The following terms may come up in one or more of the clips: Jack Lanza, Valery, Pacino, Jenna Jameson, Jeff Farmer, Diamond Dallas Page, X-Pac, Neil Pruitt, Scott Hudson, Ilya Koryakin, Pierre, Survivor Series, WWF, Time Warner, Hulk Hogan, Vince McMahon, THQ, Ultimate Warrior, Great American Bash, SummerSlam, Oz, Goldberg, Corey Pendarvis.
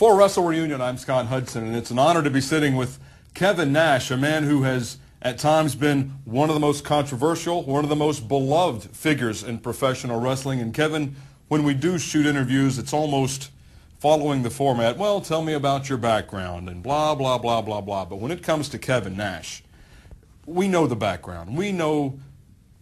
For Wrestle Reunion, I'm Scott Hudson, and it's an honor to be sitting with Kevin Nash, a man who has at times been one of the most controversial, one of the most beloved figures in professional wrestling. And Kevin, when we do shoot interviews, it's almost following the format, well, tell me about your background and blah, blah, blah, blah, blah. But when it comes to Kevin Nash, we know the background. We know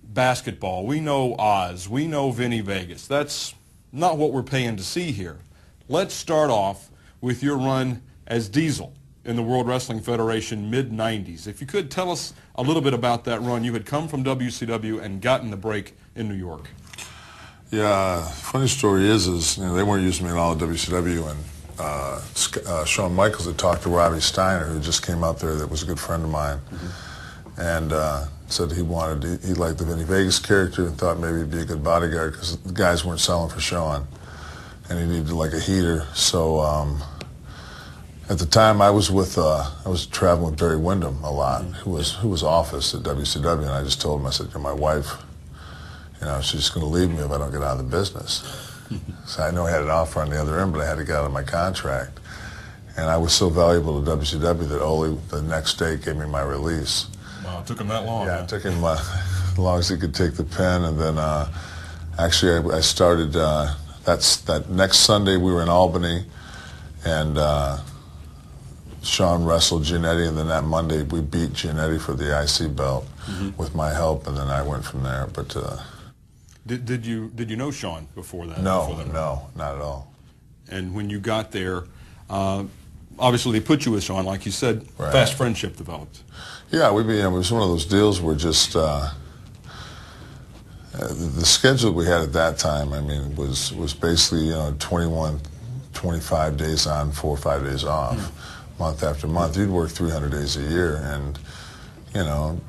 basketball. We know Oz. We know Vinnie Vegas. That's not what we're paying to see here. Let's start off with your run as Diesel in the World Wrestling Federation mid-90s. If you could tell us a little bit about that run. You had come from WCW and gotten the break in New York. Yeah, funny story is you know, they weren't using me at all at WCW, and Shawn Michaels had talked to Robbie Steiner, who just came out there, that was a good friend of mine, and said he liked the Vinnie Vegas character and thought maybe he'd be a good bodyguard because the guys weren't selling for Shawn. And he needed like a heater. So at the time, I was traveling with Barry Windham a lot, who was office at WCW, and I just told him, I said, you know, my wife, you know, she's just going to leave me if I don't get out of the business. So I know I had an offer on the other end, but I had to get out of my contract. And I was so valuable to WCW that Ole the next day gave me my release. Wow, it took him that long. Yeah, it took him as long as he could take the pen. And then actually I started. That next Sunday we were in Albany, and Sean wrestled Giannetti, and then that Monday we beat Giannetti for the IC belt with my help, and then I went from there. But did you know Sean before that? No, no, not at all. And when you got there, obviously they put you with Sean, like you said. Right. Fast friendship developed. Yeah, it was one of those deals where just. The schedule we had at that time, I mean, was basically, you know, 25 days on, 4 or 5 days off, month after month. You'd work 300 days a year, and, you know,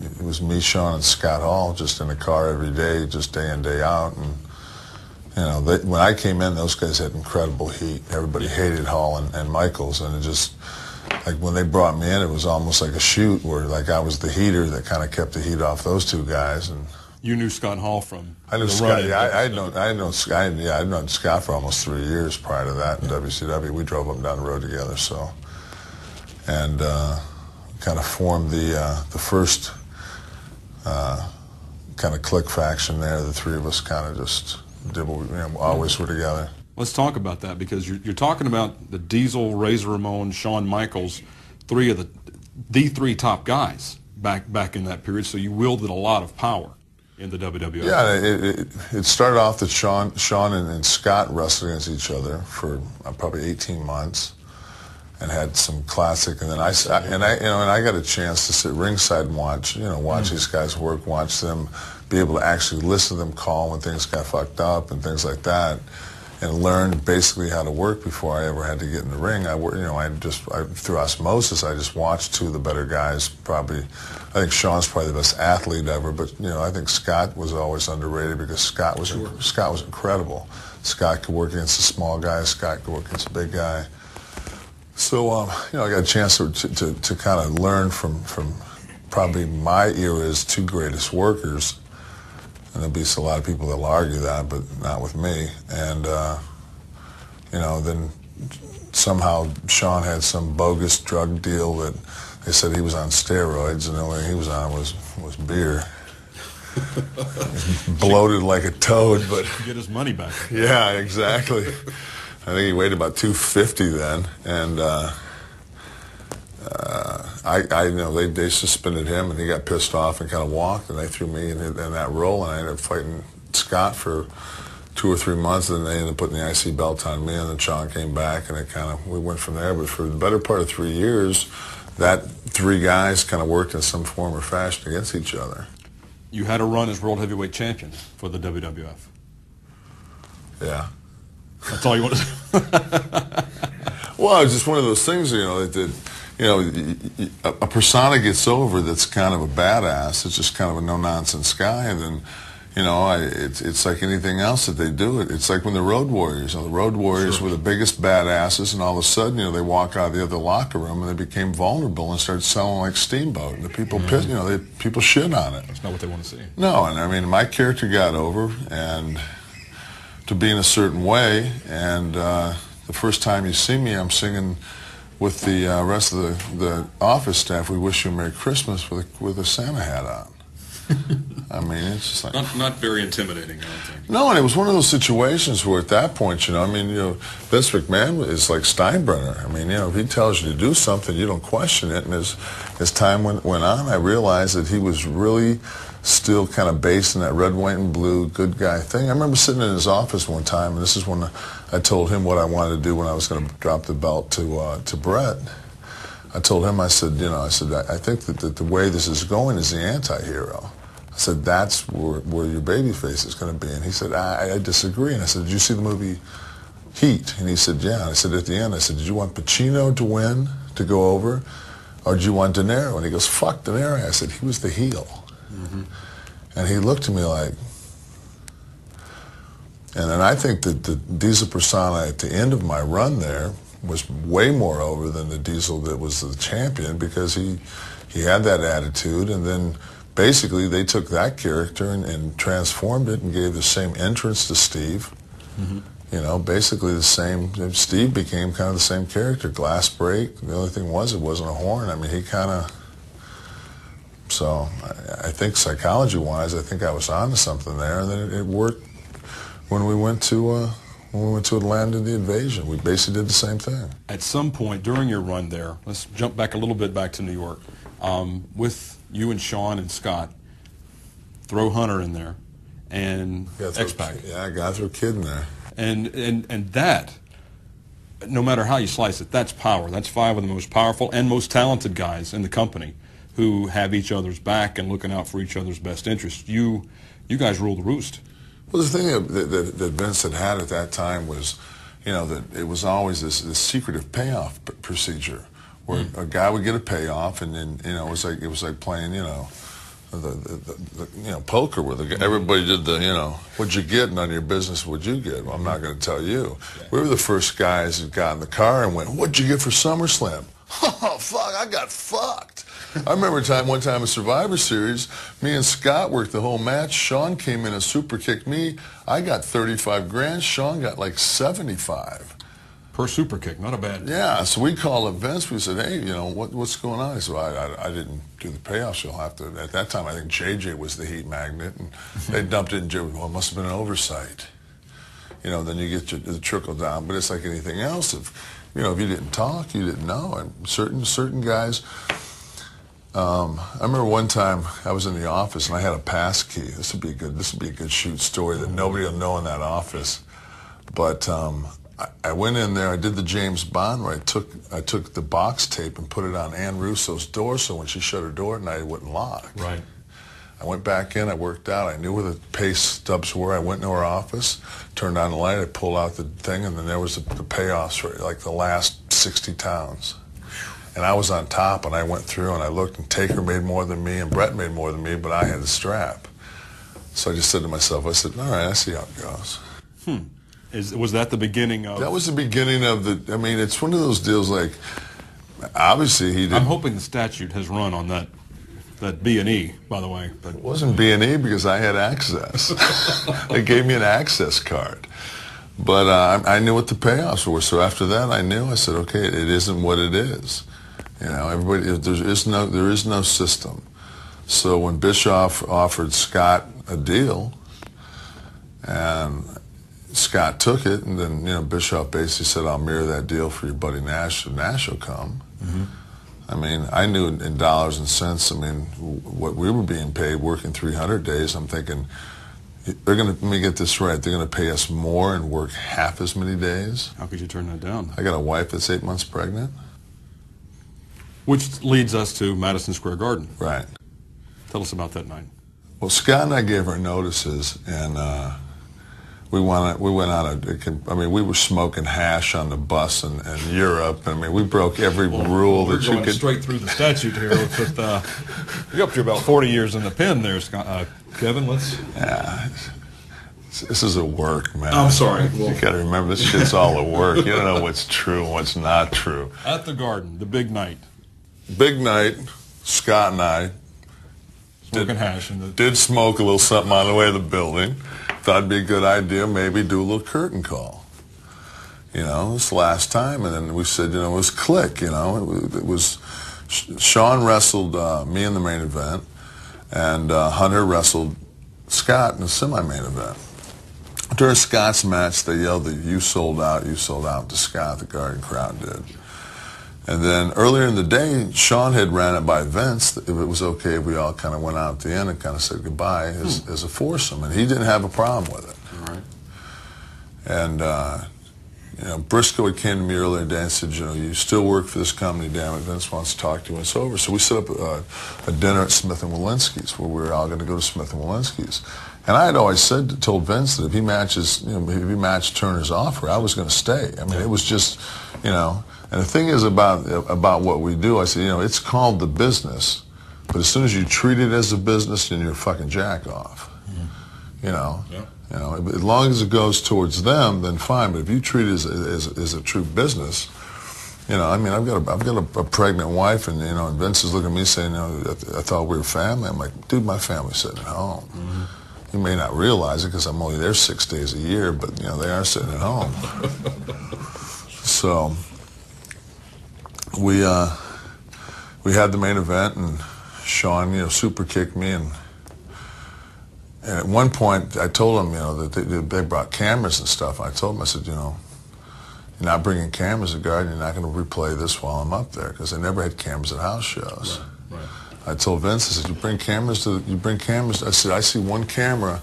it was me, Sean, and Scott Hall just in the car every day, just day in, day out. And, you know, when I came in, those guys had incredible heat. Everybody hated Hall and Michaels, and it just, like, when they brought me in, it was almost like a shoot where, like, I was the heater that kind of kept the heat off those two guys. And you knew Scott Hall from I knew the Scott. Yeah, I'd known Scott for almost 3 years prior to that in WCW. We drove him down the road together, so and kind of formed the first kind of clique faction there. The three of us kind of just did what always were together. Let's talk about that, because you're talking about the Diesel, Razor Ramon, Shawn Michaels, three of the three top guys back in that period. So you wielded a lot of power in the WWF. Yeah, it started off that Sean and Scott wrestled against each other for probably 18 months, and had some classic. And then I got a chance to sit ringside and watch these guys work, watch them, be able to actually listen to them call when things got fucked up and things like that, and learn basically how to work before I ever had to get in the ring. Through osmosis, I just watched two of the better guys. I think Sean's probably the best athlete ever, but you know, I think Scott was always underrated because Scott was Scott was incredible. Scott could work against a small guy. Scott could work against a big guy. So you know, I got a chance to kind of learn from probably my era's two greatest workers. And there'll be a lot of people that'll argue that, but not with me. And, you know, then somehow Sean had some bogus drug deal that they said he was on steroids, and the only thing he was on was beer. Bloated like a toad, but... Get his money back. Yeah, exactly. I think he weighed about 250 then, and... you know, they suspended him, and he got pissed off and kind of walked, and they threw me in that role, and I ended up fighting Scott for 2 or 3 months, and they ended up putting the IC belt on me, and then Sean came back, and we went from there. But for the better part of 3 years, that three guys kind of worked in some form or fashion against each other. You had a run as world heavyweight champion for the WWF. Yeah. That's all you want to say? Well, it's just one of those things, you know, a persona gets over that's kind of a badass. It's just kind of a no-nonsense guy. And then, you know, it's like anything else that they do. It's like when the Road Warriors, you know, the Road Warriors were the biggest badasses, and all of a sudden, you know, they walk out of the other locker room and they became vulnerable and started selling like Steamboat. And the people pissed, you know, people shit on it. That's not what they want to see. No, and I mean, my character got over and to be in a certain way, and the first time you see me, I'm singing with the rest of the office staff, "We Wish You a Merry Christmas" with a Santa hat on. I mean, it's just like... Not very intimidating, I don't think. No, and it was one of those situations where at that point, you know, I mean, you know, Vince McMahon is like Steinbrenner. I mean, you know, if he tells you to do something, you don't question it. And as time went on, I realized that he was really still kind of based in that red, white, and blue good guy thing. I remember sitting in his office one time, and this is when I told him what I wanted to do when I was going to drop the belt to Bret. I told him, I said, you know, I said, I think that the way this is going is the anti-hero. I said, that's where your baby face is going to be. And he said, I disagree. And I said, did you see the movie Heat? And he said, yeah. And I said, at the end, I said, did you want Pacino to win, to go over, or did you want De Niro? And he goes, fuck De Niro. I said, he was the heel. Mm-hmm. And he looked at me like... And then I think that the Diesel persona at the end of my run there was way more over than the Diesel that was the champion, because he had that attitude, and then basically they took that character and transformed it and gave the same entrance to Steve. Mm-hmm. You know, basically the same. Steve became kind of the same character. Glass break. The only thing was it wasn't a horn. I mean, he kind of... So I think psychology-wise, I think I was onto something there, and then it worked when we went to... When we went to Atlanta, the invasion, we basically did the same thing. At some point during your run there, let's jump back a little bit back to New York, with you and Shawn and Scott, throw Hunter in there, and X-Pac. Yeah, I got through Kid in there. And that, no matter how you slice it, that's power. That's five of the most powerful and most talented guys in the company who have each other's back and looking out for each other's best interests. You guys rule the roost. Well, the thing that Vince had at that time was, you know, that it was always this secretive payoff procedure, where a guy would get a payoff, and then, you know, it was like playing, you know, the you know, poker, where everybody did the, you know, what'd you get, none of your business, what'd you get? Well, I'm not going to tell you. Yeah. We were the first guys that got in the car and went, what'd you get for SummerSlam? Oh, fuck, I got fucked. I remember one time in Survivor Series, me and Scott worked the whole match. Shawn came in and super kicked me. I got 35 grand. Shawn got like 75. Per super kick, not a bad... Yeah, so we called events. We said, hey, you know, what's going on? He said, I didn't do the payoffs. You'll have to... At that time, I think JJ was the heat magnet, and they dumped it in JJ. Well, it must have been an oversight. You know, then you get the trickle down, but it's like anything else. You know, if you didn't talk, you didn't know. And certain guys... I remember one time I was in the office and I had a pass key. This would be a good shoot story that nobody will know in that office. But I went in there. I did the James Bond where I took the box tape and put it on Ann Russo's door, so when she shut her door at night, it wouldn't lock. Right. I went back in. I worked out. I knew where the pay stubs were. I went into her office, turned on the light. I pulled out the thing, and then there was the payoffs for like the last 60 towns. And I was on top, and I went through, and I looked, and Taker made more than me, and Bret made more than me, but I had the strap. So I just said to myself, I said, all right, I see how it goes. Was that the beginning of... That was the beginning of the... I mean, it's one of those deals like, obviously he did... I'm hoping the statute has run on that B&E, by the way. But... It wasn't B&E because I had access. They gave me an access card. But I knew what the payoffs were, so after that I knew. I said, okay, it isn't what it is. You know, everybody, there is no system. So when Bischoff offered Scott a deal, and Scott took it, and then, you know, Bischoff basically said, "I'll mirror that deal for your buddy Nash, and Nash will come." Mm-hmm. I mean, I knew in dollars and cents. I mean, what we were being paid working 300 days. I'm thinking, they're going to, let me get this right, they're going to pay us more and work half as many days. How could you turn that down? I got a wife that's 8 months pregnant. Which leads us to Madison Square Garden. Right. Tell us about that night. Well, Scott and I gave our notices, and we went out. I mean, we were smoking hash on the bus in Europe. I mean, we broke every rule that you could. We're going straight through the statute here. With, you're up to about 40 years in the pen there, Scott. Kevin, let's... Yeah. This is a work, man. I'm sorry. Well, you got to remember, this shit's all a work. You don't know what's true and what's not true. At the Garden, the big night. Big night, Scott and I did smoke a little something on the way to the building. Thought it'd be a good idea, maybe do a little curtain call. You know, it was the last time. And then we said, you know, it was click, you know. It was, Shawn wrestled me in the main event, and Hunter wrestled Scott in the semi-main event. During Scott's match, they yelled that you sold out to Scott, the Garden crowd did. And then earlier in the day, Shawn had ran it by Vince, if it was okay if we all kind of went out at the end and kind of said goodbye as a foursome, and he didn't have a problem with it. All right. And, you know, Briscoe had came to me earlier today and said, you know, you still work for this company, damn it, Vince wants to talk to you when it's over. So we set up a dinner at Smith and Walensky's, where we were all going to go to Smith and Walensky's. And I had always said, told Vince that if he matches, you know, if he matched Turner's offer, I was going to stay. I mean, it was just, you know, and the thing is about what we do, I said, you know, it's called the business, but as soon as you treat it as a business, then you're a fucking jack off. You know? Yeah. You know, as long as it goes towards them, then fine. But if you treat it as a true business, you know, I mean, I've got a pregnant wife, and you know, and Vince is looking at me saying, you know, I thought we were family. I'm like, dude, my family's sitting at home. You may not realize it because I'm only there 6 days a year, but you know, they are sitting at home. So we had the main event, and Shawn, you know, super kicked me. And at one point, I told him, you know, that they brought cameras and stuff. I told him, I said, you know, you're not bringing cameras to Garden. You're not going to replay this while I'm up there, because they never had cameras at house shows. Right, right. I told Vince, I said, you bring cameras. I said, I see one camera.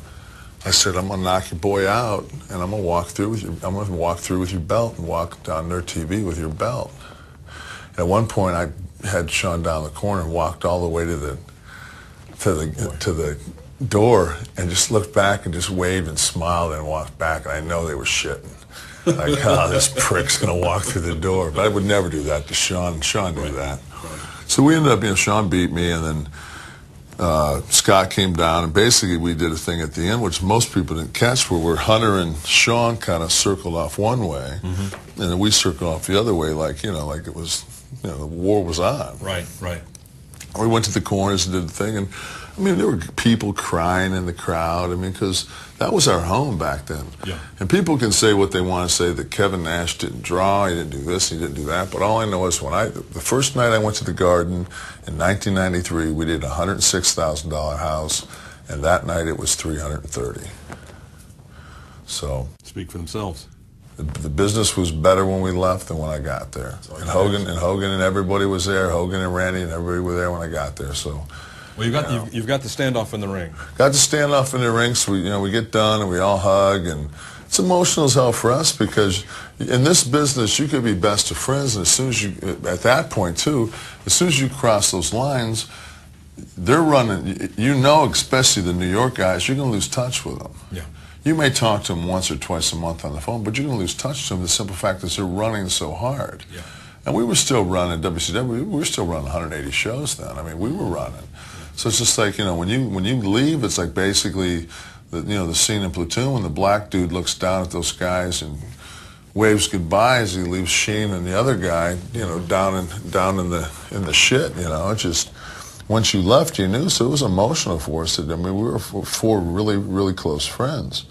I said, I'm going to knock your boy out, and I'm going to walk through with you. I'm going to walk through with your belt and walk down their TV with your belt. And at one point, I had Shawn down the corner and walked all the way to the door and just looked back and just waved and smiled and walked back, and I know they were shitting. Like, oh, this prick's going to walk through the door. But I would never do that to Shawn. Shawn knew that. Right. So we ended up, you know, Shawn beat me, and then Scott came down, and basically we did a thing at the end, which most people didn't catch, where Hunter and Shawn kind of circled off one way, and then we circled off the other way, like, you know, like it was, you know, the war was on. Right, right. We went to the corners and did the thing, and I mean, there were people crying in the crowd. I mean, because that was our home back then. Yeah. And people can say what they want to say, that Kevin Nash didn't draw, he didn't do this, he didn't do that. But all I know is when the first night I went to the Garden in 1993, we did a $106,000 house, and that night it was $330,000. So. Speak for themselves. The business was better when we left than when I got there. And Hogan and everybody was there. Hogan and Randy and everybody were there when I got there. So. Well, you've got the standoff in the ring. Got the standoff in the ring, so we get done and we all hug, and it's emotional as hell for us, because in this business you could be best of friends, and as soon as you, at that point too, as soon as you cross those lines, they're running. You know, especially the New York guys, you're gonna lose touch with them. Yeah. You may talk to them once or twice a month on the phone, but you're gonna lose touch to them. The simple fact is they're running so hard. Yeah. And we were still running WCW. We were still running 180 shows then. I mean, we were running. So it's just like, you know, when you leave, it's like basically, the scene in Platoon when the black dude looks down at those guys and waves goodbye as he leaves Sheen and the other guy, you know, down in the shit. You know, it's just once you left, you knew. So it was emotional for us. I mean, we were four really, really close friends,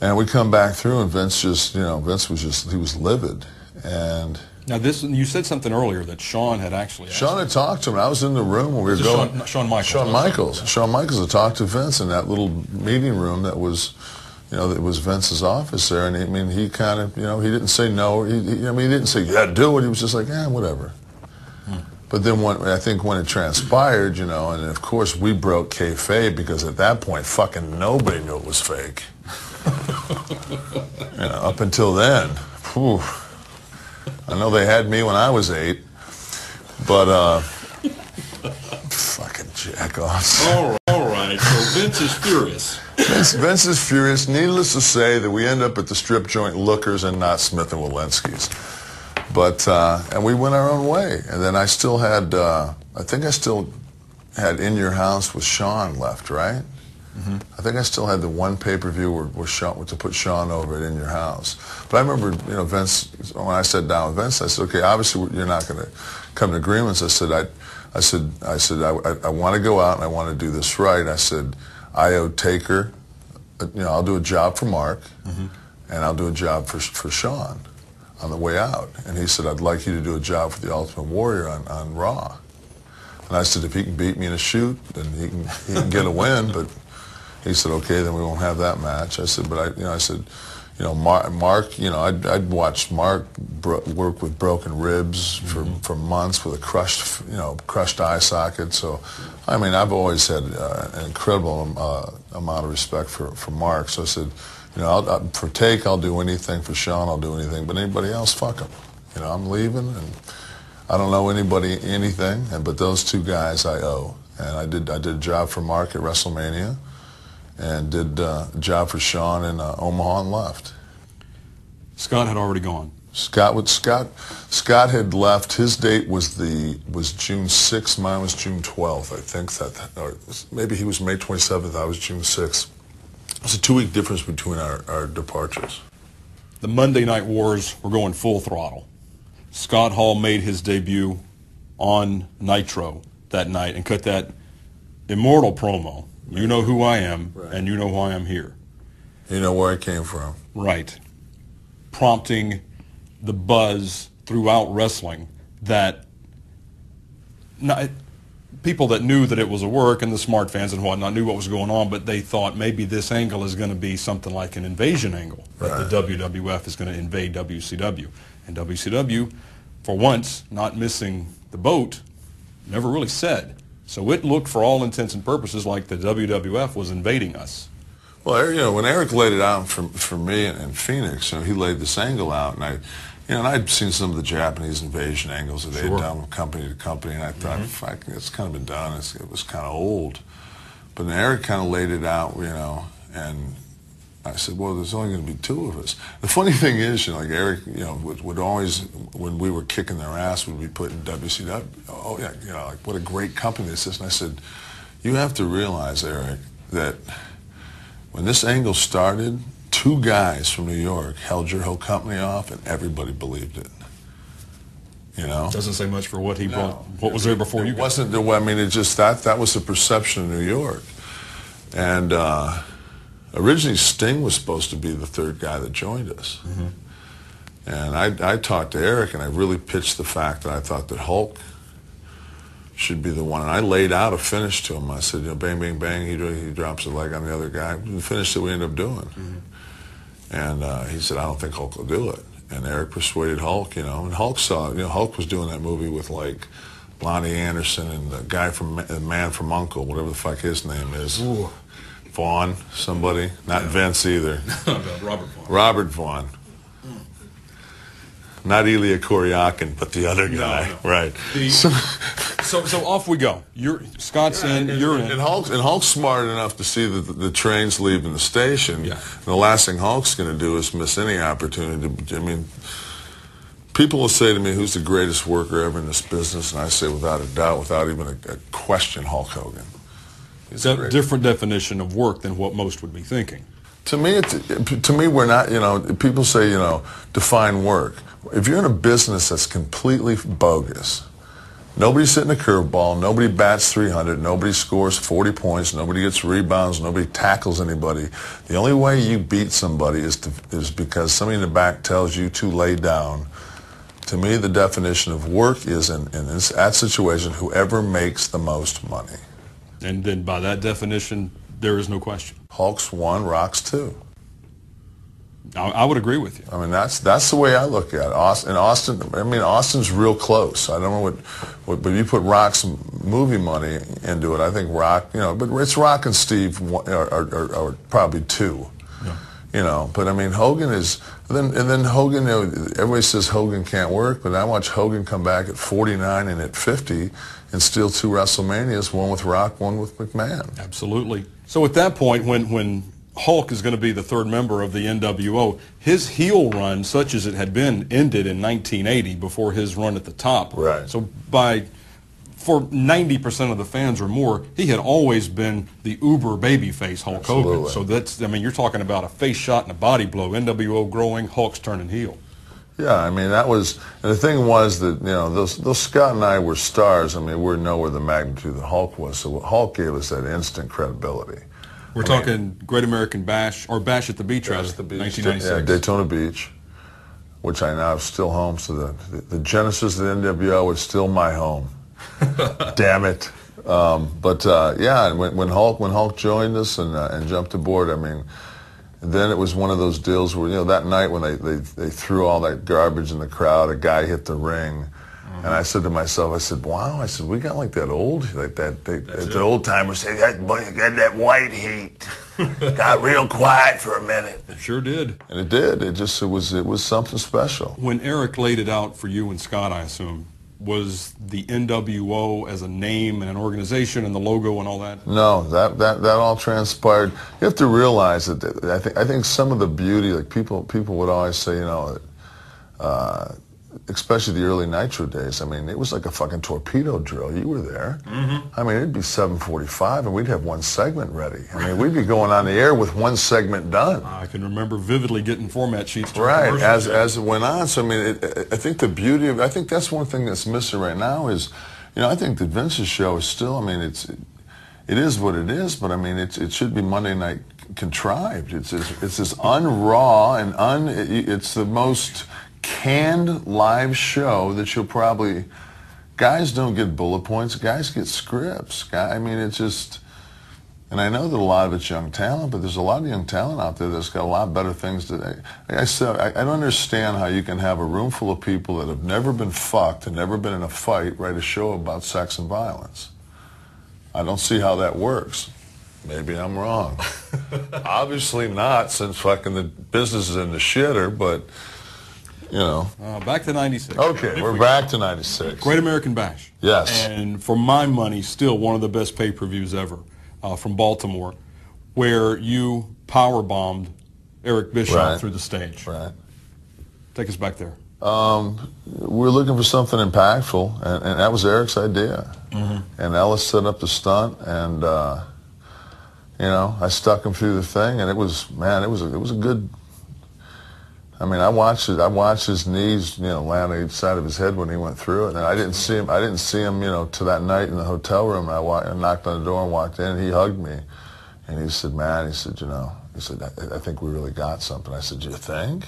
and we come back through, and Vince just, you know, he was livid. And now, this, you said something earlier that Shawn had actually asked. Shawn had talked to him. I was in the room when we were going. Shawn Michaels. Yeah. Shawn Michaels had talked to Vince in that little meeting room that was, you know, that was Vince's office there. And, he kind of, you know, he didn't say no. He didn't say, yeah, do it. He was just like, yeah, whatever. But then I think when it transpired, you know, and of course we broke kayfabe, because at that point fucking nobody knew it was fake. You know, up until then. Whew. I know they had me when I was 8, but fucking jack-offs. All right, so Vince is furious. Vince is furious. Needless to say that we end up at the strip joint Lookers and not Smith and Walensky's. But, and we went our own way. And then I still had, I think I still had In Your House with Shawn left, right? I think I still had the one pay-per-view to put Shawn over it, In Your House. But I remember, you know, Vince, when I sat down with Vince, I said, okay, obviously you're not going to come to agreements. I said, I want to go out and I want to do this right. I said, I owe Taker, you know, I'll do a job for Mark, and I'll do a job for Shawn. on the way out, and he said, I'd like you to do a job for the Ultimate Warrior on Raw. And I said, if he can beat me in a shoot, then he can get a win. But he said, okay, then we won't have that match. I said, but I said, Mark, I'd watched Mark work with broken ribs for months with a crushed eye socket. So, I mean, I've always had an incredible amount of respect for Mark. So I said, for Take, I'll do anything. For Shawn, I'll do anything. But anybody else, fuck them. I'm leaving, and I don't know anybody anything. But those two guys, I owe. And I did a job for Mark at WrestleMania. And did a job for Shawn in Omaha and left. Scott had already gone. Scott had left. His date was June 6th. Mine was June 12th. I think that, or maybe he was May 27th. I was June 6th. It's a 2-week difference between our departures. The Monday Night Wars were going full throttle. Scott Hall made his debut on Nitro that night and cut that immortal promo. You know who I am, right, and you know why I'm here. You know where I came from. Right. Prompting the buzz throughout wrestling that people that knew that it was a work and the smart fans and whatnot knew what was going on, but they thought maybe this angle is going to be something like an invasion angle, that the WWF is going to invade WCW. And WCW, for once, not missing the boat, never really said. So it looked, for all intents and purposes, like the WWF was invading us. Well, when Eric laid it out for me in Phoenix, he laid this angle out, and I'd seen some of the Japanese invasion angles that they had done from company to company, and I thought, fuck, it's kind of been done. It was kind of old, but then Eric kind of laid it out, and I said, well, there's only going to be two of us. The funny thing is, like Eric, would always, when we were kicking their ass, would be putting WCW, oh, yeah, like what a great company this is. And I said, you have to realize, Eric, that when this angle started, two guys from New York held your whole company off and everybody believed it. Doesn't say much for what he brought, what was there before you. It wasn't, it just, that was the perception of New York. And, originally, Sting was supposed to be the third guy that joined us. And I talked to Eric, and I really pitched the fact that I thought that Hulk should be the one. And I laid out a finish to him. I said, bang, bang, bang, he drops a leg on the other guy. The finish that we ended up doing. And he said, I don't think Hulk will do it. And Eric persuaded Hulk, and Hulk saw it. Hulk was doing that movie with, like, Lonnie Anderson and the guy from Man from U.N.C.L.E., whatever the fuck his name is. Ooh. Vaughn, somebody. Not Vince either. Robert Vaughn. Robert Vaughn. Not Ilya Koryakin, but the other guy. No. Right. So off we go. Scott's in, you're in. And Hulk's smart enough to see that the train's leaving the station. Yeah. And the last thing Hulk's going to do is miss any opportunity. People will say to me, who's the greatest worker ever in this business? And I say, without a doubt, without even a question, Hulk Hogan. It's a different definition of work than what most would be thinking. To me, we're not, people say, define work. If you're in a business that's completely bogus, nobody's hitting a curveball, nobody bats 300, nobody scores 40 points, nobody gets rebounds, nobody tackles anybody. The only way you beat somebody is because somebody in the back tells you to lay down. To me, the definition of work is, in that situation, whoever makes the most money. And then by that definition, there is no question. Hulk's one, Rock's two. I would agree with you. That's the way I look at it. Austin's real close. I don't know but you put Rock's movie money into it, I think Rock, but it's Rock and Steve are probably two. Yeah. But Hogan is, and then Hogan, everybody says Hogan can't work, but I watch Hogan come back at 49 and at 50 and steal two WrestleManias, one with Rock, one with McMahon. Absolutely. So at that point, when Hulk is going to be the third member of the NWO, his heel run, such as it had been, ended in 1980 before his run at the top. Right. So for 90% of the fans or more, he had always been the uber babyface Hulk Hogan. So that's, you're talking about a face shot and a body blow, NWO growing, Hulk's turning heel. Yeah, that was, and the thing was that, those Scott and I were stars. We're nowhere the magnitude that Hulk was, so Hulk gave us that instant credibility. We're talking Great American Bash, or Bash at the Beach, rather, 1996. Yeah, Daytona Beach. which I now still home. So the genesis of the NWO is still my home. Damn it. Yeah, when Hulk joined us and jumped aboard, I mean, then it was one of those deals where, you know, that night when they threw all that garbage in the crowd, a guy hit the ring. Mm-hmm. And I said to myself, wow, we got like that old, the old timers say, that boy got that white heat. Got real quiet for a minute. It sure did. And it did. It was something special. When Eric laid it out for you and Scott, I assume, was the NWO as a name and an organization and the logo and all that? No, that all transpired. You have to realize that I think some of the beauty, like people would always say, you know, especially the early Nitro days, I mean, it was like a fucking torpedo drill. You were there. Mm-hmm. I mean, it'd be 7:45 and we'd have one segment ready. I mean, we'd be going on the air with one segment done. I can remember vividly getting format sheets. Right, as it went on. So, I mean, I think the beauty of, I think that's one thing that's missing right now is, you know, I think that Vince's show is still, I mean, it is what it is, but I mean, it should be Monday Night Contrived. It's this unraw and it's the most canned live show that you'll probably, guys don't get bullet points, guys get scripts. I mean, it's just, and I know that a lot of it's young talent, but there's a lot of young talent out there that's got a lot better things to, I said, I don't understand how you can have a room full of people that have never been fucked and never been in a fight write a show about sex and violence. I don't see how that works. Maybe I'm wrong. Obviously not, since fucking the business is in the shitter, but you know. Back to 96. Okay, we're back to 96. Great American Bash. Yes. And for my money, still one of the best pay-per-views ever, from Baltimore, where you power-bombed Eric Bischoff through the stage. Right. Take us back there. We were looking for something impactful, and that was Eric's idea. Mm-hmm. And Ellis set up the stunt, and, you know, I stuck him through the thing, and it was a good... I mean, I watched his knees, you know, land on each side of his head when he went through it. And I didn't see him, you know, to that night in the hotel room. And I knocked on the door and walked in. And he hugged me, and he said, "Man," he said, "you know," he said, "I think we really got something." I said, "You think?"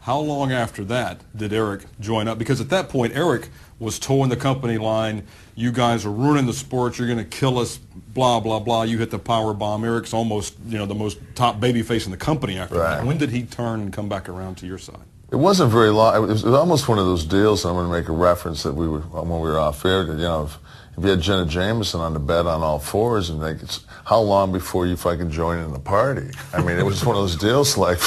How long after that did Eric join up? Because at that point, Eric was towing the company line. You guys are ruining the sport. You're going to kill us. Blah blah blah. You hit the power bomb. Eric's almost, you know, the most top babyface in the company after that. When did he turn and come back around to your side? It wasn't very long. It was almost one of those deals. I'm going to make a reference that we were when we were off air. You know, if you had Jenna Jameson on the bed on all fours, and how long before you fucking join in the party? I mean, it was one of those deals like.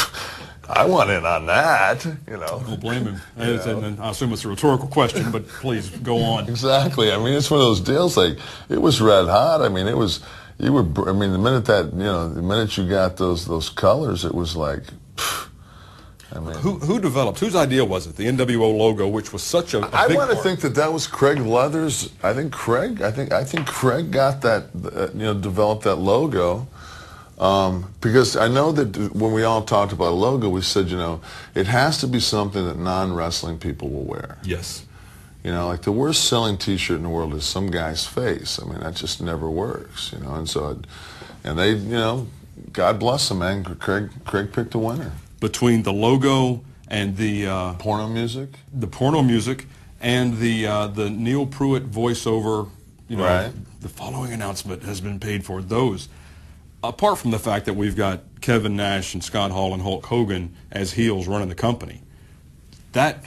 I want in on that, you know. I don't blame him. And I assume it's a rhetorical question, but please go on. Exactly. I mean, it's one of those deals. Like it was red hot. I mean, I mean, the minute you got those colors, it was like. Phew. I mean, who developed? Whose idea was it? The NWO logo, which was such a. I want to think that was Craig Leathers. I think Craig got that. You know, developed that logo. Because I know that when we all talked about a logo, we said, you know, it has to be something that non-wrestling people will wear. Yes. You know, like the worst selling T-shirt in the world is some guy's face. I mean, that just never works, you know. And so, and they, you know, God bless them, man. Craig picked a winner. Between the logo and the... porno music? The porno music and the Neil Pruitt voiceover, you know, the following announcement has been paid for those... Apart from the fact that we've got Kevin Nash and Scott Hall and Hulk Hogan as heels running the company, that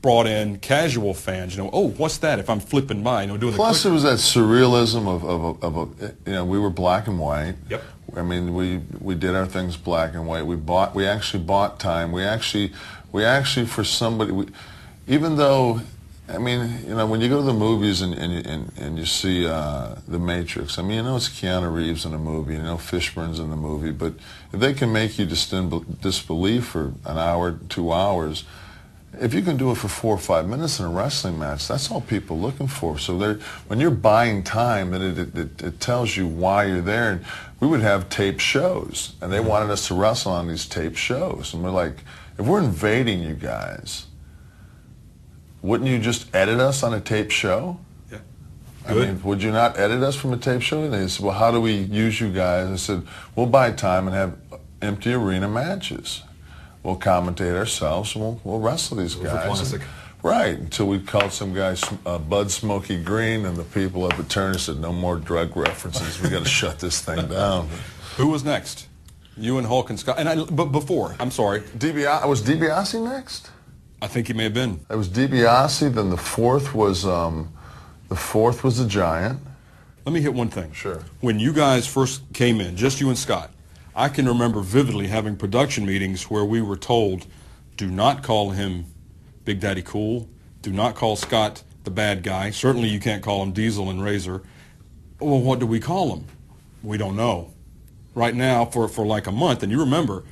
brought in casual fans. You know, oh, what's that? If I'm flipping by, you know, doing. Plus, it was that surrealism of you know, we were black and white. Yep. I mean, we did our things black and white. We actually bought time. We actually for somebody. Even though. I mean, you know, when you go to the movies and you see The Matrix, I mean, you know it's Keanu Reeves in a movie, you know Fishburne's in the movie, but if they can make you disbelief for an hour, 2 hours, if you can do it for 4 or 5 minutes in a wrestling match, that's all people are looking for. So when you're buying time, then it tells you why you're there. And we would have tape shows, and they wanted us to wrestle on these tape shows. And we're like, if we're invading you guys... Wouldn't you just edit us on a tape show? Yeah. Good. I mean, would you not edit us from a tape show? And they said, well, how do we use you guys? I said, we'll buy time and have empty arena matches. we'll commentate ourselves, and we'll wrestle these guys. Right, until we called some guy Bud Smokey Green, and the people up at Turner said, no more drug references, we got to shut this thing down. Who was next? You and Hulk and Scott, and before, I'm sorry. Was DiBiase next? I think he may have been. It was DiBiase, then the fourth was the Giant. Let me hit one thing. Sure. When you guys first came in, just you and Scott, I can remember vividly having production meetings where we were told, do not call him Big Daddy Cool, do not call Scott the bad guy, certainly you can't call him Diesel and Razor. Well, what do we call him? We don't know. Right now, for like a month, and you remember,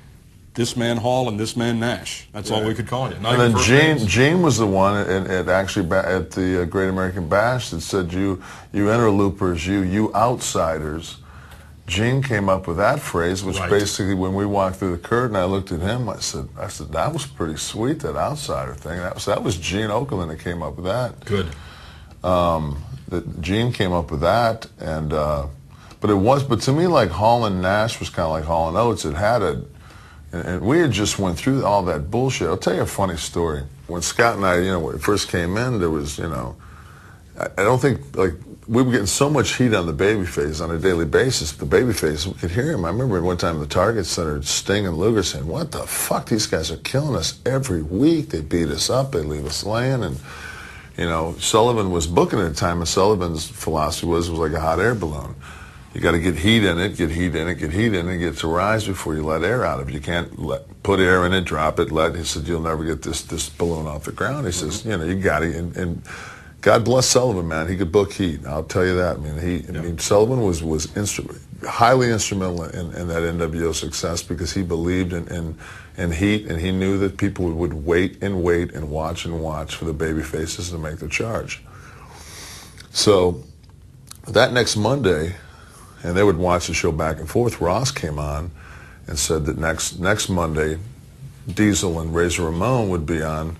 this man Hall and this man Nash. That's all we could call you. Not and then Gene was the one at the Great American Bash that said, you interlopers, you outsiders. Gene came up with that phrase, which basically, when we walked through the curtain, I looked at him. I said, that was pretty sweet, that outsider thing. That was Gene Okerlund that came up with that. Good. Gene came up with that, and but to me, like Hall and Nash was kind of like Hall and Oates. It had a, and we had just went through all that bullshit. I'll tell you a funny story. When Scott and I, when we first came in, there was, I don't think we were getting so much heat on the babyface on a daily basis. The babyface, we could hear him. I remember one time in the Target Center, Sting and Luger saying, "What the fuck? These guys are killing us every week. They beat us up. They leave us laying." And Sullivan was booking at the time, and Sullivan's philosophy was like a hot air balloon. You got to get heat in it, get heat in it, get heat in it, get to rise before you let air out of it. You can't put air in it, drop it, let. He said, "You'll never get this balloon off the ground." He says, "You got to." And God bless Sullivan, man. He could book heat. I'll tell you that. I mean, Sullivan was highly instrumental in that NWO success because he believed in heat, and he knew that people would wait and watch for the baby faces to make the charge. So that next Monday, and they would watch the show back and forth. Ross came on and said that next Monday, Diesel and Razor Ramon would be on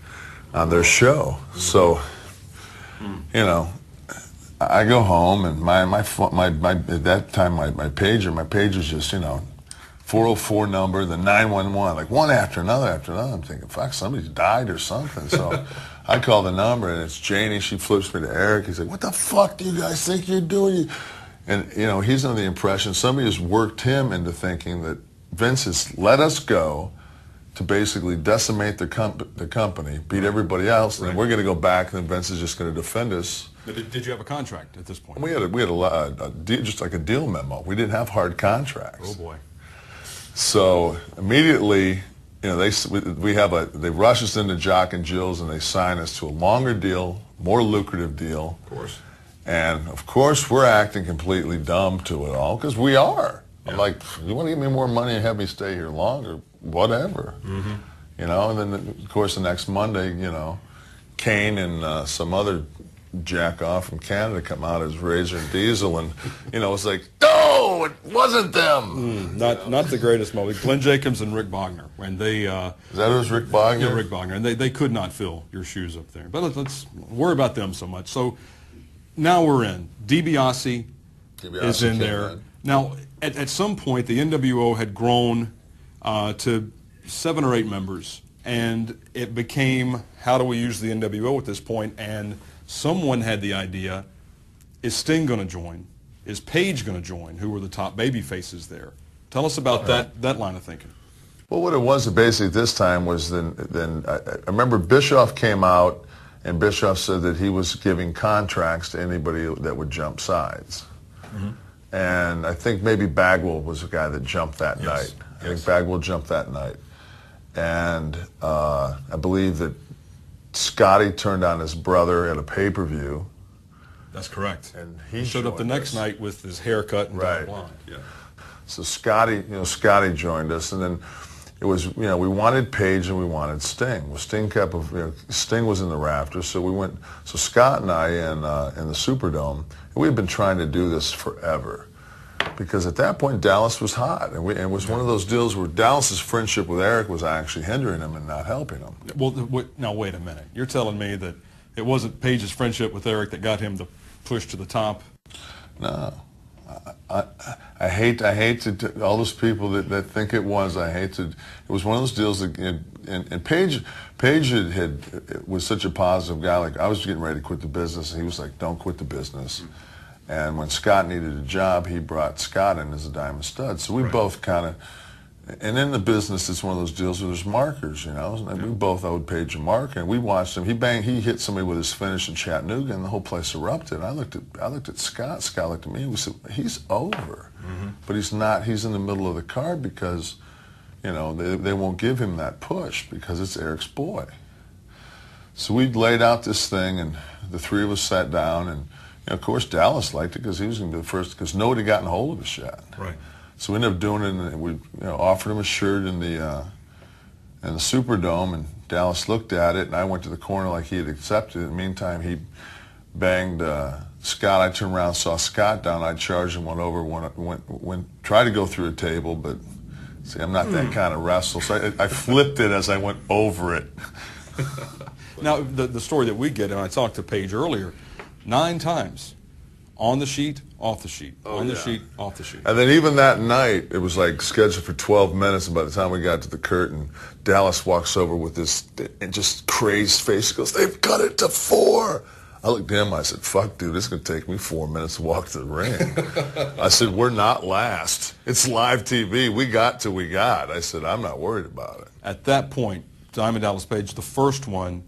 their show. So. I go home, and my at that time my pager's just 404 number, then 911, like one after another. I'm thinking, fuck, somebody's died or something. So I call the number, and it's Janie. She flips me to Eric. He's like, "What the fuck do you guys think you're doing?" And he's under the impression somebody has worked him into thinking that Vince has let us go to basically decimate the company, beat everybody else, and we're going to go back, and Vince is just going to defend us. Did you have a contract at this point? We had just like a deal memo. We didn't have hard contracts. Oh boy! So immediately, they rush us into Jock and Jill's, and they sign us to a longer deal, more lucrative deal. Of course. And of course, we're acting completely dumb to it all because we are. Yeah. I'm like, you want to give me more money and have me stay here longer? Whatever. Mm-hmm. And then of course the next Monday, Kane and some other jack-off from Canada come out as Razor and Diesel, and it's like, no, it wasn't them. Not the greatest moment. Glenn Jacobs and Rick Bogner, and they is that it was Rick Bogner? Yeah, Rick Bogner, and they could not fill your shoes up there. But let's worry about them so much. So now we're in. DiBiase is in there. In. Now at some point the NWO had grown to 7 or 8 members, and it became, how do we use the NWO at this point? And someone had the idea, is Sting going to join? Is Page going to join? Who were the top baby faces there? Tell us about that line of thinking. Well, what it was basically this time was I remember Bischoff came out, and Bischoff said that he was giving contracts to anybody that would jump sides. Mm-hmm. And I think maybe Bagwell was the guy that jumped that night. I think Bagwell jumped that night. And I believe that Scotty turned on his brother at a pay-per-view. That's correct. And he showed up the next night with his haircut and dark blonde. Yeah. So Scotty joined us, and then it was, we wanted Page and we wanted Sting. Well, Sting was in the rafters, so we went. So Scott and I in the Superdome, we had been trying to do this forever, because at that point Dallas was hot, and it was one of those deals where Dallas's friendship with Eric was actually hindering him and not helping him. Well, now wait a minute. You're telling me that it wasn't Page's friendship with Eric that got him the push to the top? No. I hate to all those people that think it was. I hate to. It was one of those deals that and Page was such a positive guy. Like, I was getting ready to quit the business, and he was like, "Don't quit the business." And when Scott needed a job, he brought Scott in as a diamond stud. So we both kind of. And in the business, it's one of those deals where there's markers, you know. And we both owed Page a mark, and we watched him. He hit somebody with his finish in Chattanooga, and the whole place erupted. I looked at Scott. Scott looked at me, and we said, "He's over," but he's not. He's in the middle of the card because, you know, they won't give him that push because it's Eric's boy. So we laid out this thing, and the three of us sat down, and you know, of course Dallas liked it because he was going to be the first because nobody got in hold of his shot. Right. So we ended up doing it, and we offered him a shirt in the Superdome, and Dallas looked at it, and I went to the corner like he had accepted it. In the meantime, he banged Scott. I turned around, saw Scott down. I charged him, went over, tried to go through a table, but see, I'm not that kind of wrestler. So I flipped it as I went over it. Now, the story that we get, and I talked to Paige earlier, 9 times. On the sheet, off the sheet. Oh, on the sheet, off the sheet. And then even that night, it was like scheduled for 12 minutes, and by the time we got to the curtain, Dallas walks over with this just crazed face. He goes, "They've cut it to 4. I looked at him, I said, "Fuck, dude, it's going to take me 4 minutes to walk to the ring." I said, "We're not last. It's live TV. We got till we got." I said, "I'm not worried about it." At that point, Diamond Dallas Page, the first one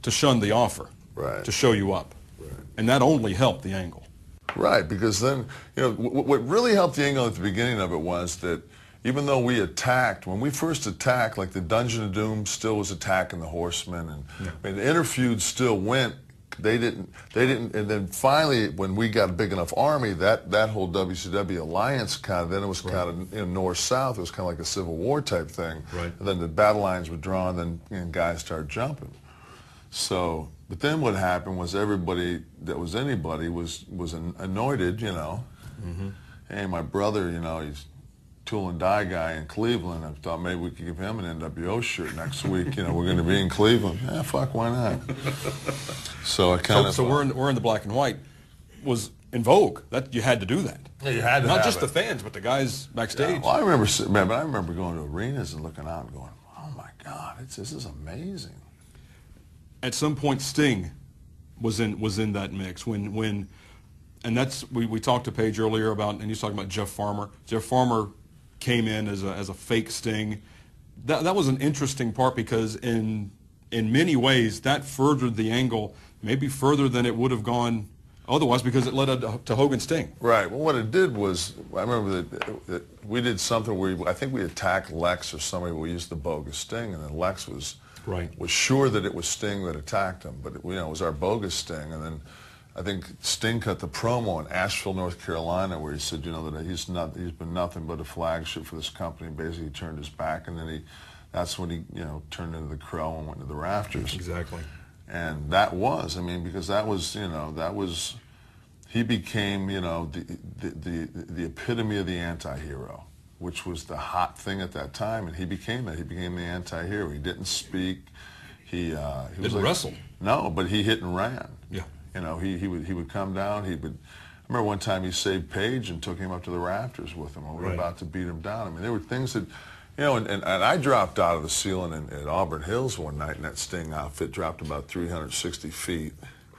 to shun the offer, to show you up. Right. And that only helped the angle. Right, because then, you know, what really helped the angle at the beginning of it was that even though we attacked, when we first attacked, like the Dungeon of Doom still was attacking the Horsemen, and the Interfeud still went. They didn't, and then finally when we got a big enough army, that whole WCW alliance kind of, then it was kind of, you know, north-south, it was kind of like a Civil War type thing. Right. And then the battle lines were drawn, then guys started jumping. So, but then what happened was everybody that was anybody was anointed, you know. Hey, my brother, you know, he's tool and die guy in Cleveland. I thought maybe we could give him an NWO shirt next week. You know, we're going to be in Cleveland. Yeah, fuck, why not? So I kind of. So we're in the black and white. Was in vogue. That you had to do that. Yeah, you had to. Not just the fans, but the guys backstage. Yeah, well, I remember going to arenas and looking out and going, "Oh my God, this is amazing." At some point, Sting was in that mix when, and that's we talked to Paige earlier about, and he's talking about Jeff Farmer. Jeff Farmer came in as a fake Sting. That was an interesting part because in many ways that furthered the angle, maybe further than it would have gone otherwise, because it led to Hogan Sting. Right. Well, what it did was I remember that we did something where I think we attacked Lex or somebody. We used the bogus Sting, and then Lex was. Was sure that it was Sting that attacked him, but it was our bogus Sting. And then I think Sting cut the promo in Asheville, North Carolina, where he said, you know, that he's been nothing but a flagship for this company. And basically, he turned his back, and then that's when he turned into the crow and went to the rafters. Exactly. And that was, I mean, because that was, he became, the epitome of the anti-hero, which was the hot thing at that time, and he became that. He became the anti-hero. He didn't speak. He didn't wrestle. No, but he hit and ran. Yeah. You know, he would come down. He would. I remember one time he saved Page and took him up to the rafters with him, and we were about to beat him down. I mean, there were things that, and I dropped out of the ceiling at Auburn Hills one night, and that Sting outfit dropped about 360 feet.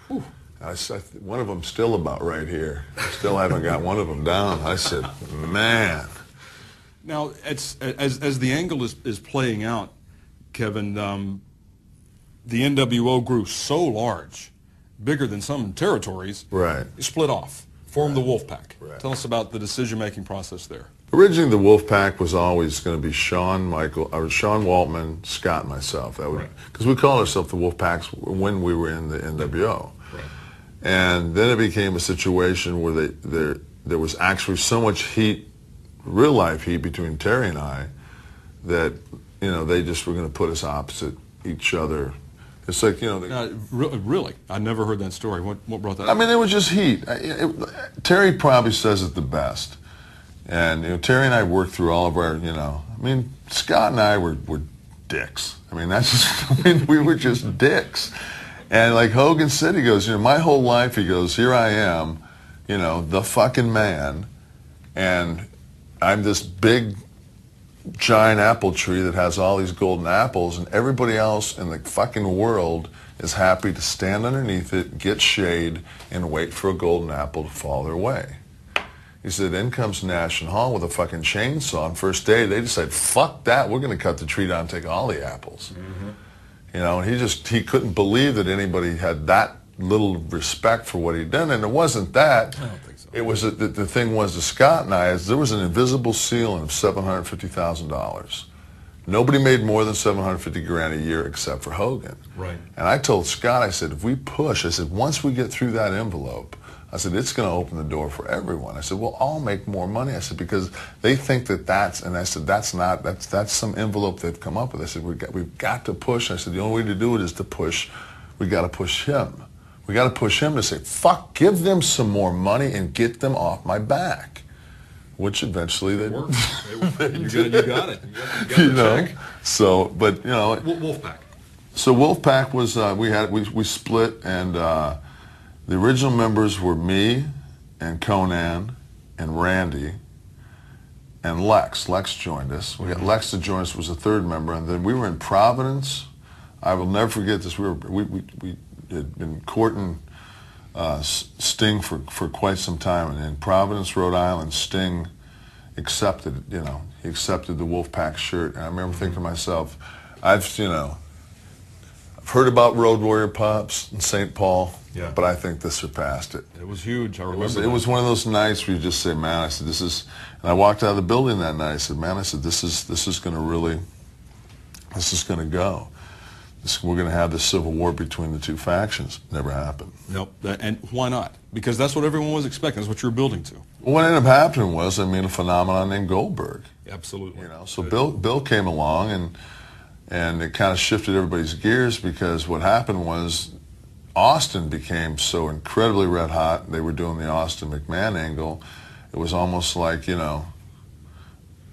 Whew. I one of them still about right here. Still haven't got one of them down. I said, man. Now, as the angle is playing out, Kevin, the NWO grew so large, bigger than some territories, it split off, formed the Wolf Pack. Right. Tell us about the decision-making process there. Originally, the Wolf Pack was always going to be Shawn Waltman, Scott, and myself. That would, because we called ourselves the Wolf Packs when we were in the NWO. Right. And then it became a situation where there was actually so much heat, real-life heat between Terry and I, that, they just were going to put us opposite each other. It's like, Really? I never heard that story. What brought that up? I mean, it was just heat. Terry probably says it the best. And, Terry and I worked through all of our, Scott and I were dicks. I mean, we were just dicks. And like Hogan said, he goes, my whole life, he goes, here I am, the fucking man. and I'm this big giant apple tree that has all these golden apples, and everybody else in the fucking world is happy to stand underneath it, get shade, and wait for a golden apple to fall their way. He said, in comes Nash and Hall with a fucking chainsaw. On first day, they just said, fuck that, we're going to cut the tree down and take all the apples. Mm-hmm. You know, and he couldn't believe that anybody had that little respect for what he'd done. And it wasn't that. I don't think so. It was that the thing was to Scott and I, is there was an invisible ceiling of $750,000. Nobody made more than $750 grand a year except for Hogan. Right. And I told Scott, I said, if we push, I said, once we get through that envelope, I said, it's going to open the door for everyone. I said, we'll all make more money. I said, because they think that that's, and I said, that's not, that's some envelope they've come up with. I said, we've got to push. I said, the only way to do it is to push. We got to push him. We got to push him to say, fuck, give them some more money and get them off my back. Which eventually they worked. You got it. You got the check. So, but, you know. Wolfpack. So Wolfpack was, we split, and, the original members were me and Conan and Randy and Lex. Lex joined us. We got Lex to join us, was a third member, and then we were in Providence. I will never forget this. We had been courting Sting for quite some time, and in Providence, Rhode Island, Sting accepted, you know, he accepted the Wolfpack shirt, and I remember thinking to myself, I've heard about Road Warrior Pops in St. Paul. Yeah. But I think this surpassed it. It was huge. I remember it was one of those nights where you just say, man, I said, this is, and I walked out of the building that night. I said, man, I said, this is going to really, this is going to go. We're going to have this civil war between the two factions. Never happened. Nope. And why not? Because that's what everyone was expecting. That's what you were building to. What ended up happening was, I mean, a phenomenon named Goldberg. Absolutely. You know, so Bill came along, and it kind of shifted everybody's gears, because what happened was, Austin became so incredibly red hot. They were doing the Austin McMahon angle. It was almost like, you know,